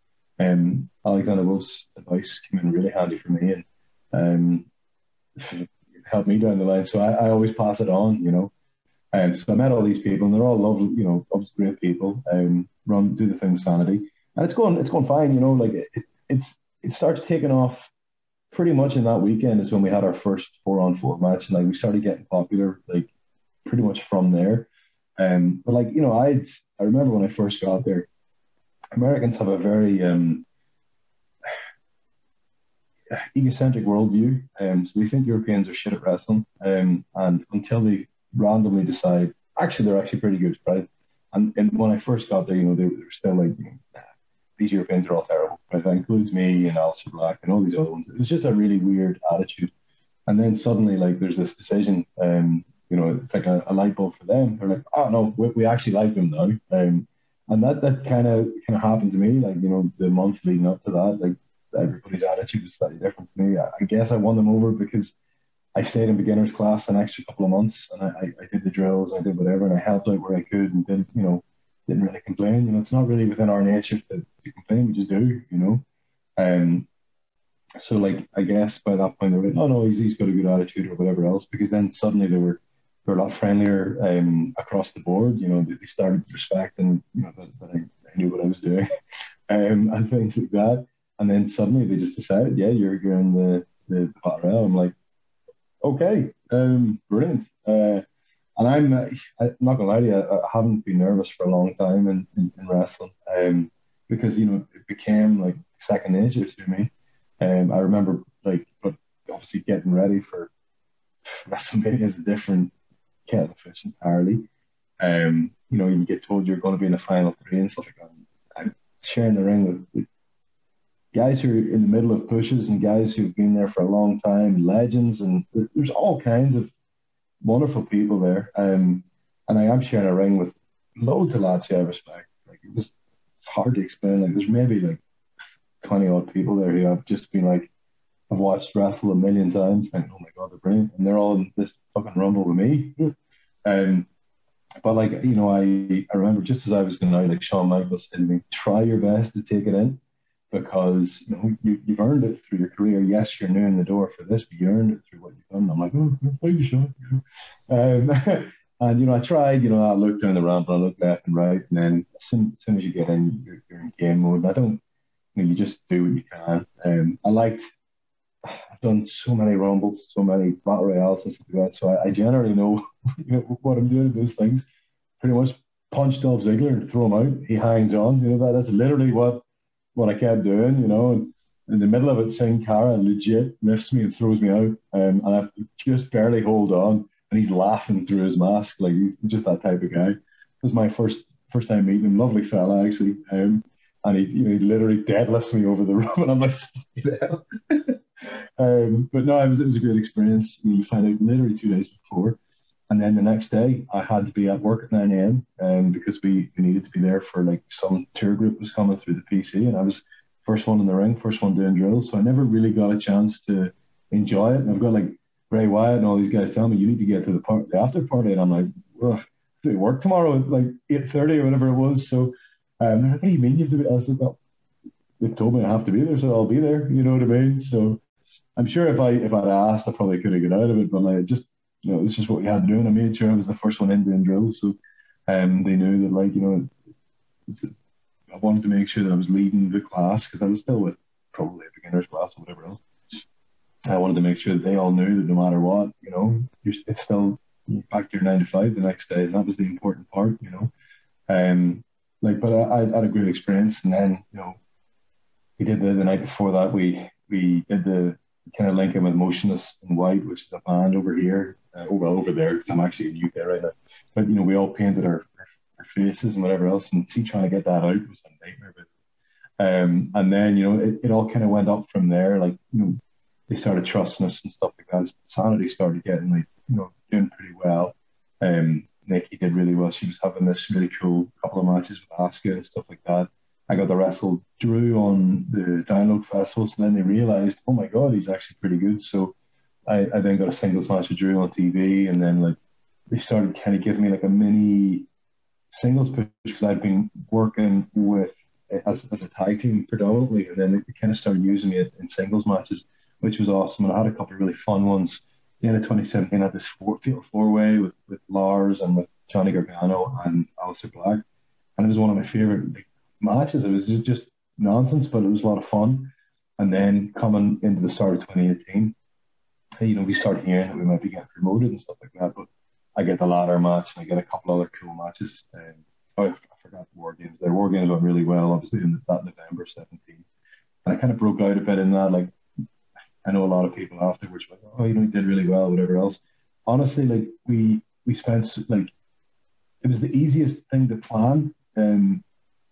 that. Alexander Wolf's advice came in really handy for me, and helped me down the line. So I always pass it on, you know. So I met all these people, and they're all lovely, you know, obviously great people. Do the thing Sanity. And it's going fine, you know. Like it starts taking off pretty much in that weekend is when we had our first 4-on-4 match, and like we started getting popular, like pretty much from there. But like, you know, I remember when I first got there, Americans have a very egocentric worldview. So they think Europeans are shit at wrestling, and until they randomly decide actually they're actually pretty good, right? And when I first got there, you know, they were still like, these Europeans are all terrible. Right? That includes me and Alistair Black and all these other ones. It was just a really weird attitude. And then suddenly, like, there's this decision, you know, it's like a light bulb for them. They're like, oh, no, we actually like them now. And that kind of happened to me, like, you know, the month leading up to that, like, everybody's attitude was slightly different to me. I guess I won them over because I stayed in beginner's class an extra couple of months, and I did the drills, I did whatever, and I helped out where I could, and did, you know, didn't really complain. You know, it's not really within our nature to complain. We just do, you know. So, like, I guess by that point they were like, oh, no, he's got a good attitude or whatever else, because then suddenly they were a lot friendlier across the board. You know, they started to respect, and, you know, that I knew what I was doing and things like that. And then suddenly they just decided, yeah, you're in the battle. I'm like, okay, brilliant. And I'm not going to lie to you, I haven't been nervous for a long time in wrestling, because, you know, it became like second nature to me. I remember, like, but obviously getting ready for WrestleMania is a different kettle of fish entirely. You know, you get told you're going to be in the final three and stuff like that. I'm sharing the ring with guys who are in the middle of pushes and guys who've been there for a long time, legends, and there's all kinds of wonderful people there, and I am sharing a ring with loads of lads who I respect. Like, it's hard to explain. Like, there's maybe like 20 odd people there who I've just been like, I've watched wrestle a million times, thinking, oh my god, they're brilliant, and they're all in this fucking rumble with me. But like, you know, I remember just as I was going out, like Shawn Michaels said to me, try your best to take it in, because, you know, you've earned it through your career. Yes, you're new in the door for this, but you earned it through what you've done. And I'm like, oh, are you sure? And, you know, I tried, you know, I looked down the ramp and I looked left and right. And then as soon as you get in, you're in game mode. And I don't, you know, you just do what you can. I've done so many rumbles, so many battle royales and stuff like that. So I generally know what I'm doing with those things. Pretty much punch Dolph Ziggler and throw him out. He hangs on. You know, that's literally what I kept doing, you know, and in the middle of it, Sin Cara legit lifts me and throws me out, and I just barely hold on, and he's laughing through his mask, like he's just that type of guy. It was my first time meeting him, lovely fella actually, and he, you know, he literally deadlifts me over the room, and I'm like, fucking hell. But no, it was a great experience. You find out literally 2 days before, and then the next day I had to be at work at 9 a.m. Because we needed to be there for like some tour group was coming through the PC, and I was first one in the ring, first one doing drills, so I never really got a chance to enjoy it. And I've got like Bray Wyatt and all these guys telling me you need to get to the after party, and I'm like, well, do you work tomorrow at like 8:30 or whatever it was? So they're like, what do you mean you have to be? I was like, well, they've told me I have to be there, so I'll be there. You know what I mean? So I'm sure if I'd asked, I probably could have got out of it, but like just, you know, it's just what we had to do, and I made sure I was the first one in doing drills, so they knew that, like, you know, I wanted to make sure that I was leading the class, because I was still with probably a beginner's class or whatever else. I wanted to make sure that they all knew that no matter what, you know, it's still back to your 9 to 5 the next day, and that was the important part, you know. Like, but I had a great experience, and then, you know, we did the night before that, we did the kind of link in with Motionless and White, which is a band over here, over there, because I'm actually in the UK right now. But, you know, we all painted our faces and whatever else, and see, trying to get that out was a nightmare. But, and then, you know, it all kind of went up from there. Like, you know, they started trusting us and stuff like that. Sanity started getting, like, you know, doing pretty well. Nikki did really well. She was having this really cool couple of matches with Asuka and stuff like that. I got to wrestle Drew on the Download Festival, so then they realised, oh my God, he's actually pretty good. So I then got a singles match with Drew on TV, and then, like, they started kind of giving me like a mini singles push, because I'd been working with as a tag team predominantly, and then they kind of started using me in singles matches, which was awesome. And I had a couple of really fun ones. At the end of 2017, I had this four-way with Lars and with Johnny Gargano and Alistair Black, and it was one of my favourite matches. It was just nonsense, but it was a lot of fun. And then coming into the start of 2018, you know, we start hearing that we might be getting promoted and stuff like that. But I get the ladder match, and I get a couple other cool matches. I forgot War Games. Their War Games went really well, obviously, in that November 17. And I kind of broke out a bit in that. Like, I know a lot of people afterwards were like, oh, you know, you did really well, whatever else. Honestly, like, we spent, like, it was the easiest thing to plan.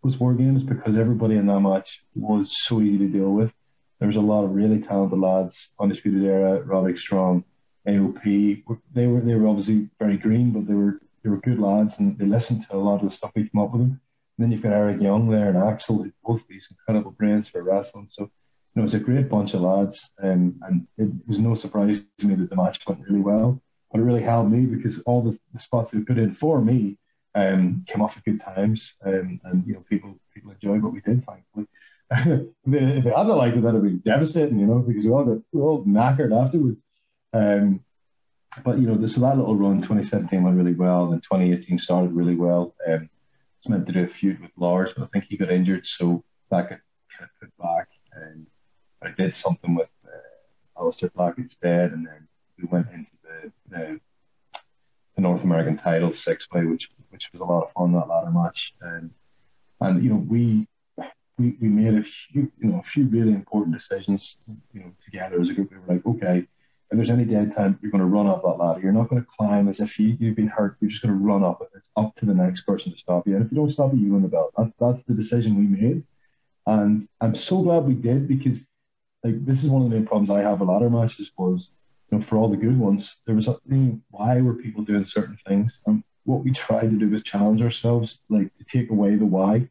Was War Games, because everybody in that match was so easy to deal with. There was a lot of really talented lads, Undisputed Era, Roderick Strong, AOP. They were obviously very green, but they were good lads, and they listened to a lot of the stuff we came up with them. And then you've got Eric Young there and Axel, who both these incredible brains for wrestling. So, you know, it was a great bunch of lads, and it was no surprise to me that the match went really well. But it really helped me, because all the spots they put in for me came off at good times, and, you know, people enjoyed what we did, thankfully. If they hadn't liked it, that would be devastating, you know, because we all knackered afterwards. But, you know, so that little run, 2017 went really well, and 2018 started really well. It's meant to do a feud with Lars, but I think he got injured, so that got put back. I did something with Alistair Black instead, and then we went into the North American title six-way, which was a lot of fun, that ladder match. And you know, we made a few really important decisions, you know, together as a group. We were like, okay, if there's any dead time, you're going to run up that ladder. You're not going to climb as if you've been hurt. You're just going to run up it. It's up to the next person to stop you. And if you don't stop it, you win the belt. That's the decision we made. And I'm so glad we did, because, like, this is one of the main problems I have with ladder matches was, you know, for all the good ones, there was why were people doing certain things? What we tried to do was challenge ourselves, like, to take away the why.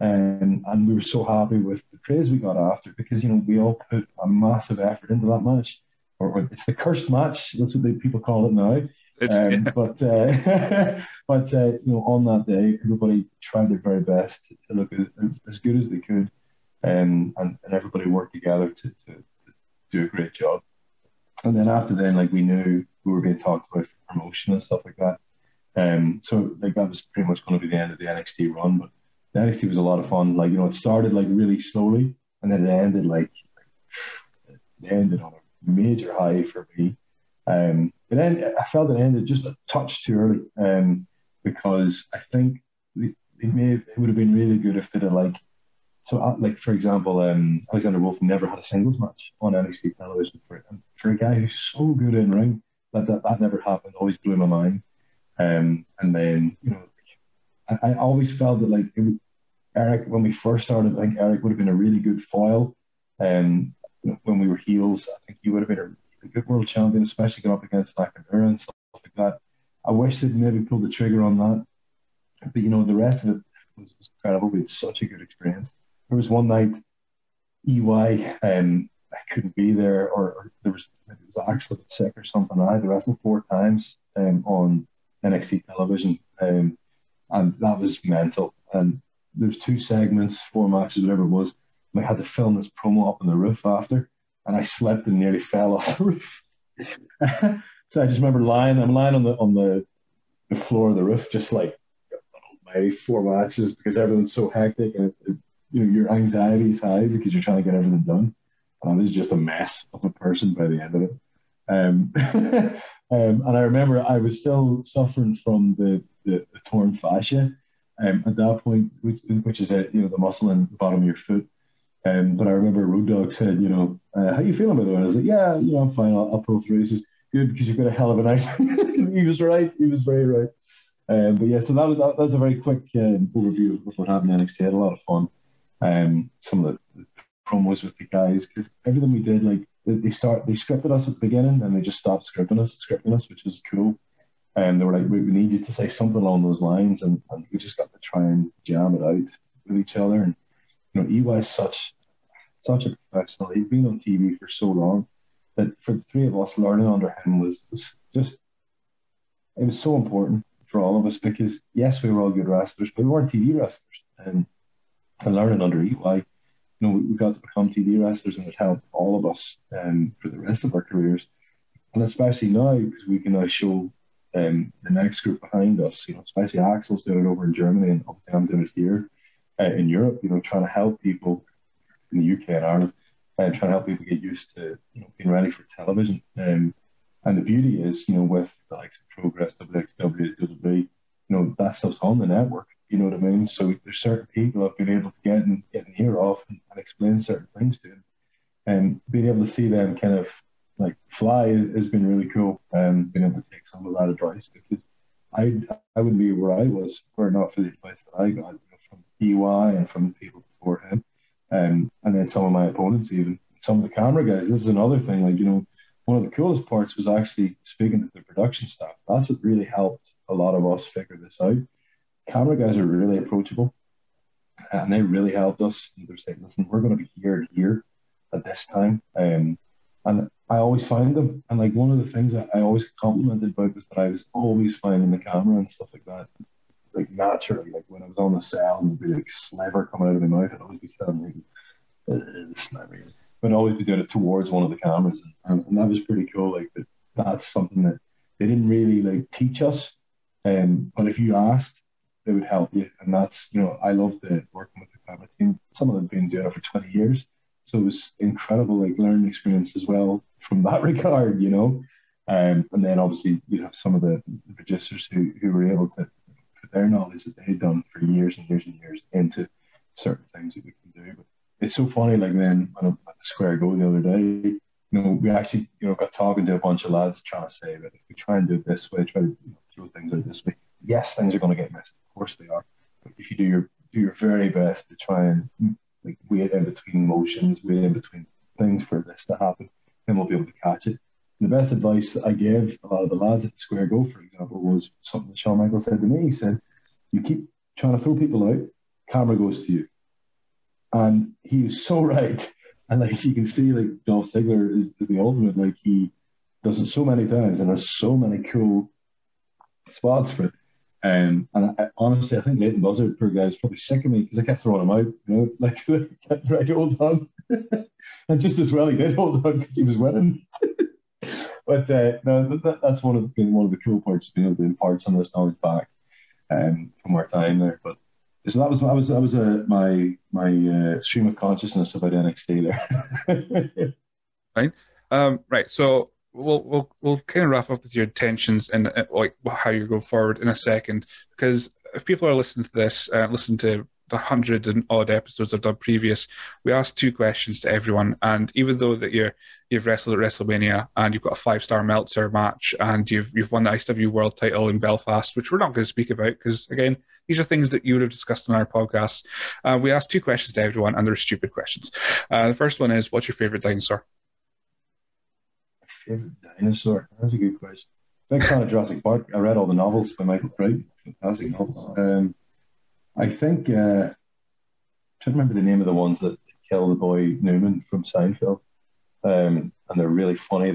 And we were so happy with the praise we got after, because, you know, we all put a massive effort into that match. Or it's the cursed match. That's what people call it now. But you know, on that day, everybody tried their very best to look as good as they could. And everybody worked together to do a great job. And then after then, like, we knew we were being talked about for promotion and stuff like that. So, like, that was pretty much going to be the end of the NXT run, but the NXT was a lot of fun. Like, you know, it started, like, really slowly, and then it ended on a major high for me. And then I felt it ended just a touch too early, because I think it would have been really good if they'd have, like, for example, Alexander Wolf never had a singles match on NXT television for a guy who's so good in ring. That never happened. Always blew my mind. And then, you know, I always felt that, like, Eric, when we first started, I think Eric would have been a really good foil. You know, when we were heels, I think he would have been a good world champion, especially going up against Nakamura and stuff like that. I wish they'd maybe pulled the trigger on that. But, you know, the rest of it was incredible. We had such a good experience. There was one night, EY, I couldn't be there, or it was Axel that was sick or something. I had to wrestle 4 times on NXT television, and that was mental. And there's 2 segments, 4 matches, whatever it was. And I had to film this promo up on the roof after, and I slept and nearly fell off the roof. So I just remember I'm lying on the floor of the roof, just like, almighty, 4 matches, because everything's so hectic, and you know, your anxiety is high because you're trying to get everything done. And I was just a mess of a person by the end of it. And I remember I was still suffering from the torn fascia at that point, which is, you know, the muscle in the bottom of your foot. But I remember Road Dogg said, you know, how you feeling about it? And I was like, yeah, you know, I'm fine. I'll pull through. He says, good, because you've got a hell of a night. He was right. He was very right. But yeah, so that was a very quick overview of what happened in NXT. I had a lot of fun. Some of the promos with the guys, because everything we did, like they scripted us at the beginning, and they just stopped scripting us, which is cool. And they were like, we need you to say something along those lines, and we just got to try and jam it out with each other. And you know, EY's such a professional. He'd been on TV for so long that for the three of us, learning under him was just, it was so important for all of us, because yes, we were all good wrestlers, but we weren't TV wrestlers. And learning under EY, you know, we got to become TV wrestlers, and it helped all of us for the rest of our careers. And especially now, because we can now show the next group behind us, you know, especially Axel's doing it over in Germany, and obviously I'm doing it here in Europe, you know, trying to help people in the UK and Ireland, and trying to help people get used to, you know, being ready for television. And the beauty is, you know, with the likes of Progress, WXW, WWE, you know, that stuff's on the network. You know what I mean? So there's certain people I've been able to get an ear off and explain certain things to them. And being able to see them kind of like fly has been really cool. Being able to take some of that advice, because I wouldn't be where I was were not for the advice that I got, you know, from EY and from the people before him. And then some of my opponents, even some of the camera guys. This is another thing. Like, you know, one of the coolest parts was actually speaking to the production staff. That's what really helped a lot of us figure this out. Camera guys are really approachable, and they really helped us. They're saying, listen, we're going to be here at this time. And I always find them. And like, one of the things that I always complimented about was that I was always finding the camera and stuff like that, like naturally. Like when I was on the cell, and there'd be like sliver coming out of my mouth, I'd always be standing there. But I'd always be doing it towards one of the cameras. And that was pretty cool. Like, that's something that they didn't really like teach us. But if you asked, they would help you. And that's, you know, I love working with the camera team. Some of them have been doing it for 20 years. So it was incredible, like, learning experience as well from that regard, you know. And then obviously you have some of the producers who were able to put their knowledge that they had done for years and years and years into certain things that we can do. But it's so funny, like, then when I'm at the Square Go the other day, you know, we actually, you know, got talking to a bunch of lads trying to say that if we try and do it this way, try to, you know, throw things out this way, yes, things are going to get missed. Of course they are. But if you do your very best to try and like wait in between motions, wait in between things for this to happen, then we'll be able to catch it. And the best advice I gave a lot of the lads at the Square Go, for example, was something that Shawn Michaels said to me. He said, you keep trying to throw people out, camera goes to you. And he was so right. And like, you can see, like, Dolph Ziggler is the ultimate. Like, he does it so many times and has so many cool spots for it. And honestly, I think Leighton Buzzard, poor guy, was probably sick of me because I kept throwing him out, you know, like, right, hold on. And just as well he did hold on, because he was winning. But no, that's one of the cool parts, being able to impart some of this knowledge back from our time there. But so that was my stream of consciousness about NXT there. Right. Right. So we'll kind of wrap up with your intentions and like how you go forward in a second, because if people are listening to this, listen to the 100 and odd episodes I've done previous, we asked two questions to everyone. And even though that you've wrestled at WrestleMania and you've got a 5-star Meltzer match and you've won the ICW world title in Belfast, which we're not going to speak about because, again, these are things that you would have discussed on our podcast. We asked two questions to everyone, and they're stupid questions. The first one is, what's your favorite dinosaur? Favorite dinosaur? That's a good question. Big fan of Jurassic Park. I read all the novels by Michael Crichton. Fantastic novels. I think I can't remember the name of the ones that kill the boy Newman from Seinfeld, and they're really funny.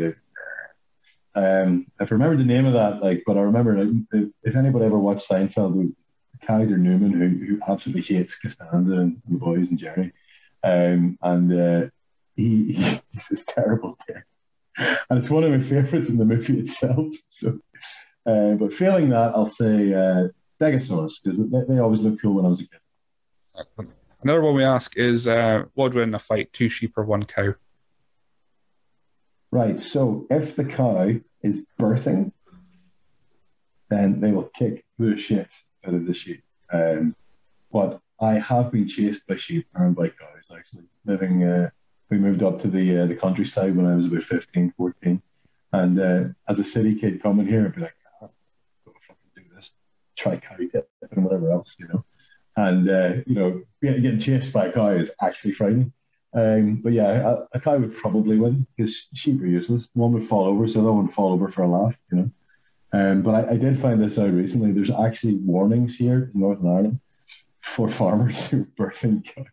I've remembered the name of that, like, but I remember, like, if anybody ever watched Seinfeld, the character Newman, who absolutely hates Costanza and the boys and Jerry, and he's this terrible dick. And it's one of my favourites in the movie itself. So, but failing that, I'll say Stegosaurus, because they always look cool when I was a kid. Another one we ask is, what would win in a fight, 2 sheep or 1 cow? Right, so if the cow is birthing, then they will kick the shit out of the sheep. But I have been chased by sheep and by cows, actually. Living, we moved up to the countryside when I was about 15, 14. And as a city kid coming here, I'd be like, oh, go fucking do this. Try cow dip and whatever else, you know. And, you know, getting chased by a cow is actually frightening. But yeah, a cow would probably win because sheep are useless. One would fall over, so the other one would fall over for a laugh, you know. But I did find this out recently. There's actually warnings here in Northern Ireland for farmers who are birthing cows.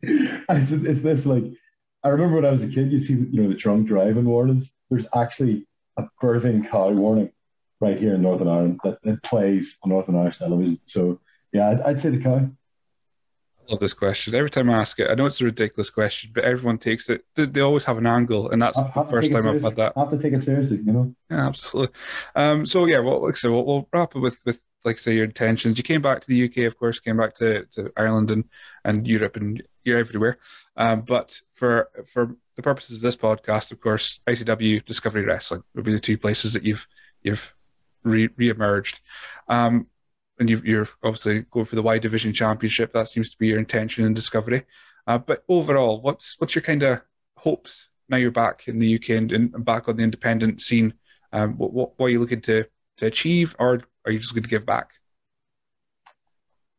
It's this like, I remember when I was a kid, you see, you know, the drunk driving warnings. There's actually a birthing cow warning right here in Northern Ireland that plays on Northern Irish television. So yeah, I'd say the cow. I love this question. Every time I ask it, I know it's a ridiculous question, but everyone takes it. They always have an angle, and that's the first time I've had that. I have to take it seriously, you know? Yeah, absolutely. So yeah, well, like I said, we'll wrap up with like say your intentions. You came back to the UK, of course, came back to Ireland and Europe, and you're everywhere. But for the purposes of this podcast, of course, ICW, Discovery Wrestling would be the two places that you've re-emerged. And you're obviously going for the Y Division Championship. That seems to be your intention in Discovery. But overall, what's your kind of hopes now you're back in the UK and back on the independent scene? What are you looking to achieve, or are you just going to give back?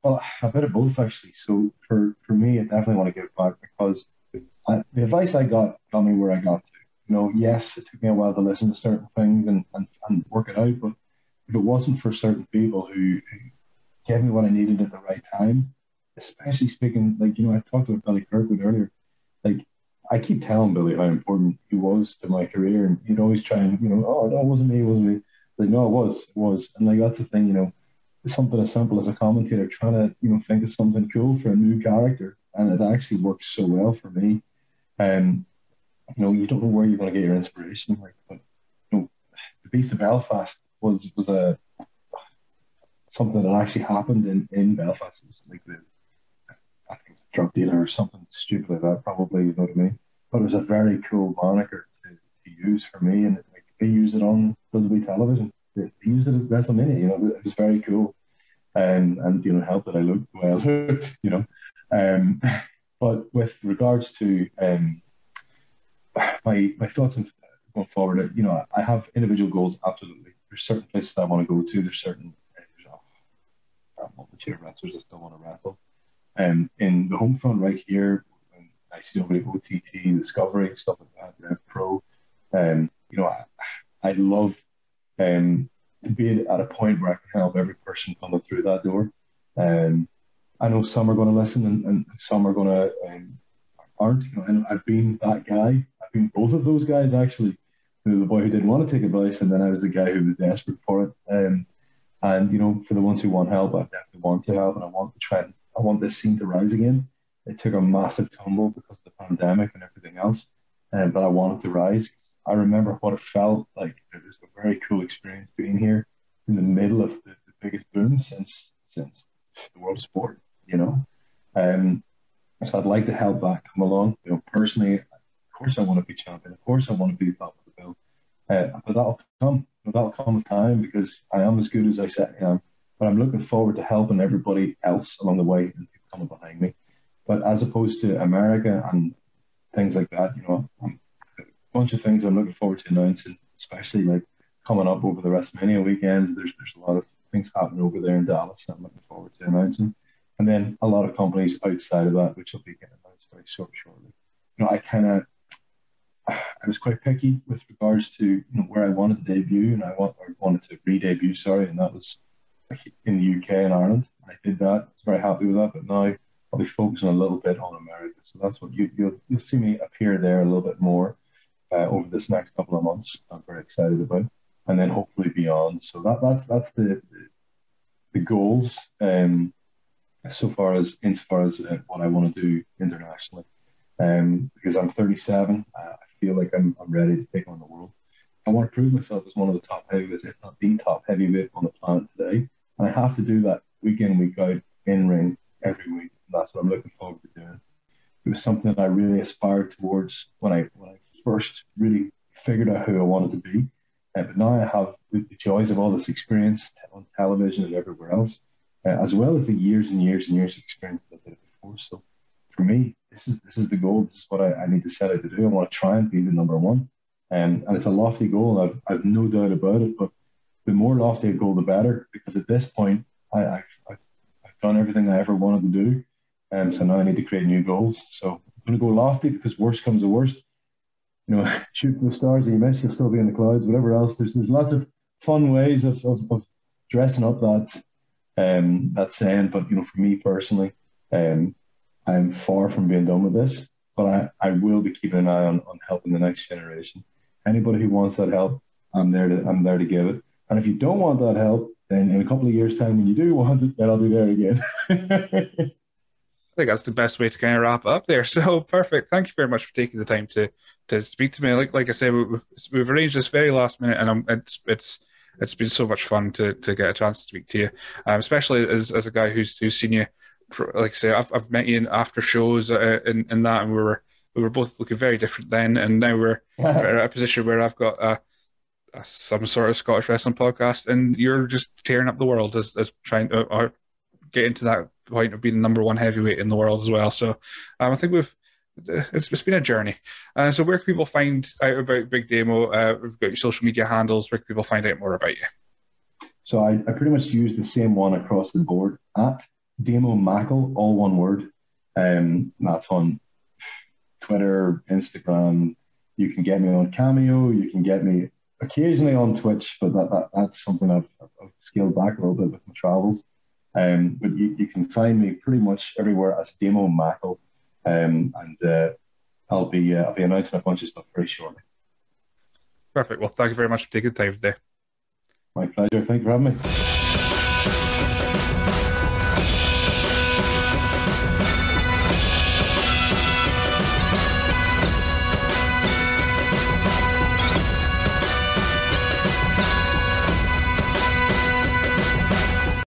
Well, a bit of both, actually. So for me, I definitely want to give back because the advice I got me where I got to. You know, yes, it took me a while to listen to certain things and work it out, but if it wasn't for certain people who gave me what I needed at the right time, especially speaking, like, you know, I talked about Billy Kirkwood earlier. Like, I keep telling Billy how important he was to my career, and he'd always try and, you know, oh, no, it wasn't me, it wasn't me. Like, no, it was. And, like, that's the thing, you know, it's something as simple as a commentator trying to, you know, think of something cool for a new character, and it actually worked so well for me. You know, you don't know where you're going to get your inspiration, like, but, you know, the Beast of Belfast was something that actually happened in Belfast. It was like I think a drug dealer or something stupid like that, probably, you know what I mean? But it was a very cool moniker to use for me, and like, they used it on WWE television. They used it at WrestleMania, you know, it was very cool. And you know, helped that I looked the way I looked, you know. But with regards to my thoughts on going forward, you know, I have individual goals, absolutely. There's certain places I want to go to. There's certain multitude of wrestlers I still want to wrestle. In the home front right here, ICW, OTT, Discovery, stuff like that, Rev Pro. You know, I love to be at a point where I can help every person coming through that door. I know some are going to listen and some are going to aren't. You know, and I've been that guy. I've been both of those guys, actually. The boy who didn't want to take advice, and then I was the guy who was desperate for it. And you know, for the ones who want help, I definitely want to help, and I want this scene to rise again. It took a massive tumble because of the pandemic and everything else, but I wanted to rise. I remember what it felt like. It was a very cool experience being here in the middle of the biggest boom since the world of sport. You know, so I'd like to help that come along. You know, personally, of course I want to be champion. Of course I want to be top. But that'll come with time, because I am as good as I said I am. But I'm looking forward to helping everybody else along the way and people coming behind me. But as opposed to America and things like that, you know, a bunch of things I'm looking forward to announcing, especially like coming up over the WrestleMania weekend. There's a lot of things happening over there in Dallas that I'm looking forward to announcing, and then a lot of companies outside of that which will be getting announced very shortly. You know, I was quite picky with regards to, you know, where I wanted to debut, and I wanted to re-debut, sorry, and that was in the UK and Ireland. I did that. I was very happy with that, but now I'll be focusing a little bit on America. So that's what you'll see me appear there a little bit more over this next couple of months. I'm very excited about, and then hopefully beyond. So that's the goals insofar as what I want to do internationally. Because I'm 37, I feel like I'm ready to take on the world. I want to prove myself as one of the top heavyweights, if not the top heavyweight on the planet today. And I have to do that week in, week out, in ring, every week. And that's what I'm looking forward to doing. It was something that I really aspired towards when I first really figured out who I wanted to be. But now I have the joys of all this experience on television and everywhere else. as well as the years and years and years of experience that I did before. So for me, this is the goal. This is what I need to set out to do. I want to try and be the number one. And it's a lofty goal. I've no doubt about it, but the more lofty a goal, the better, because at this point, I've done everything I ever wanted to do. And so now I need to create new goals. So I'm going to go lofty, because worst comes to worst. You know, shoot for the stars that you miss, you'll still be in the clouds, whatever else. There's lots of fun ways of dressing up that saying, but, you know, for me personally, I'm far from being done with this, but I will be keeping an eye on helping the next generation. Anybody who wants that help, I'm there to give it. And if you don't want that help, then in a couple of years' time, when you do want it, then I'll be there again. I think that's the best way to kind of wrap up there. So perfect. Thank you very much for taking the time to speak to me. Like I say, we've arranged this very last minute, and it's been so much fun to get a chance to speak to you, especially as a guy who's seen you. Like I say, I've met you in after shows in that, and we were both looking very different then, and now we're at a position where I've got some sort of Scottish wrestling podcast, and you're just tearing up the world as trying to get into that point of being the number one heavyweight in the world as well. So I think it's been a journey. So where can people find out about Big Damo? We've got your social media handles. Where can people find out more about you? So I pretty much use the same one across the board, at Damo Mackle, all one word. That's on Twitter, Instagram. You can get me on Cameo. You can get me occasionally on Twitch, but that's something I've scaled back a little bit with my travels. But you can find me pretty much everywhere as Damo Mackle, and I'll be announcing a bunch of stuff very shortly. Perfect. Well, thank you very much for taking the time today. My pleasure. Thank you for having me.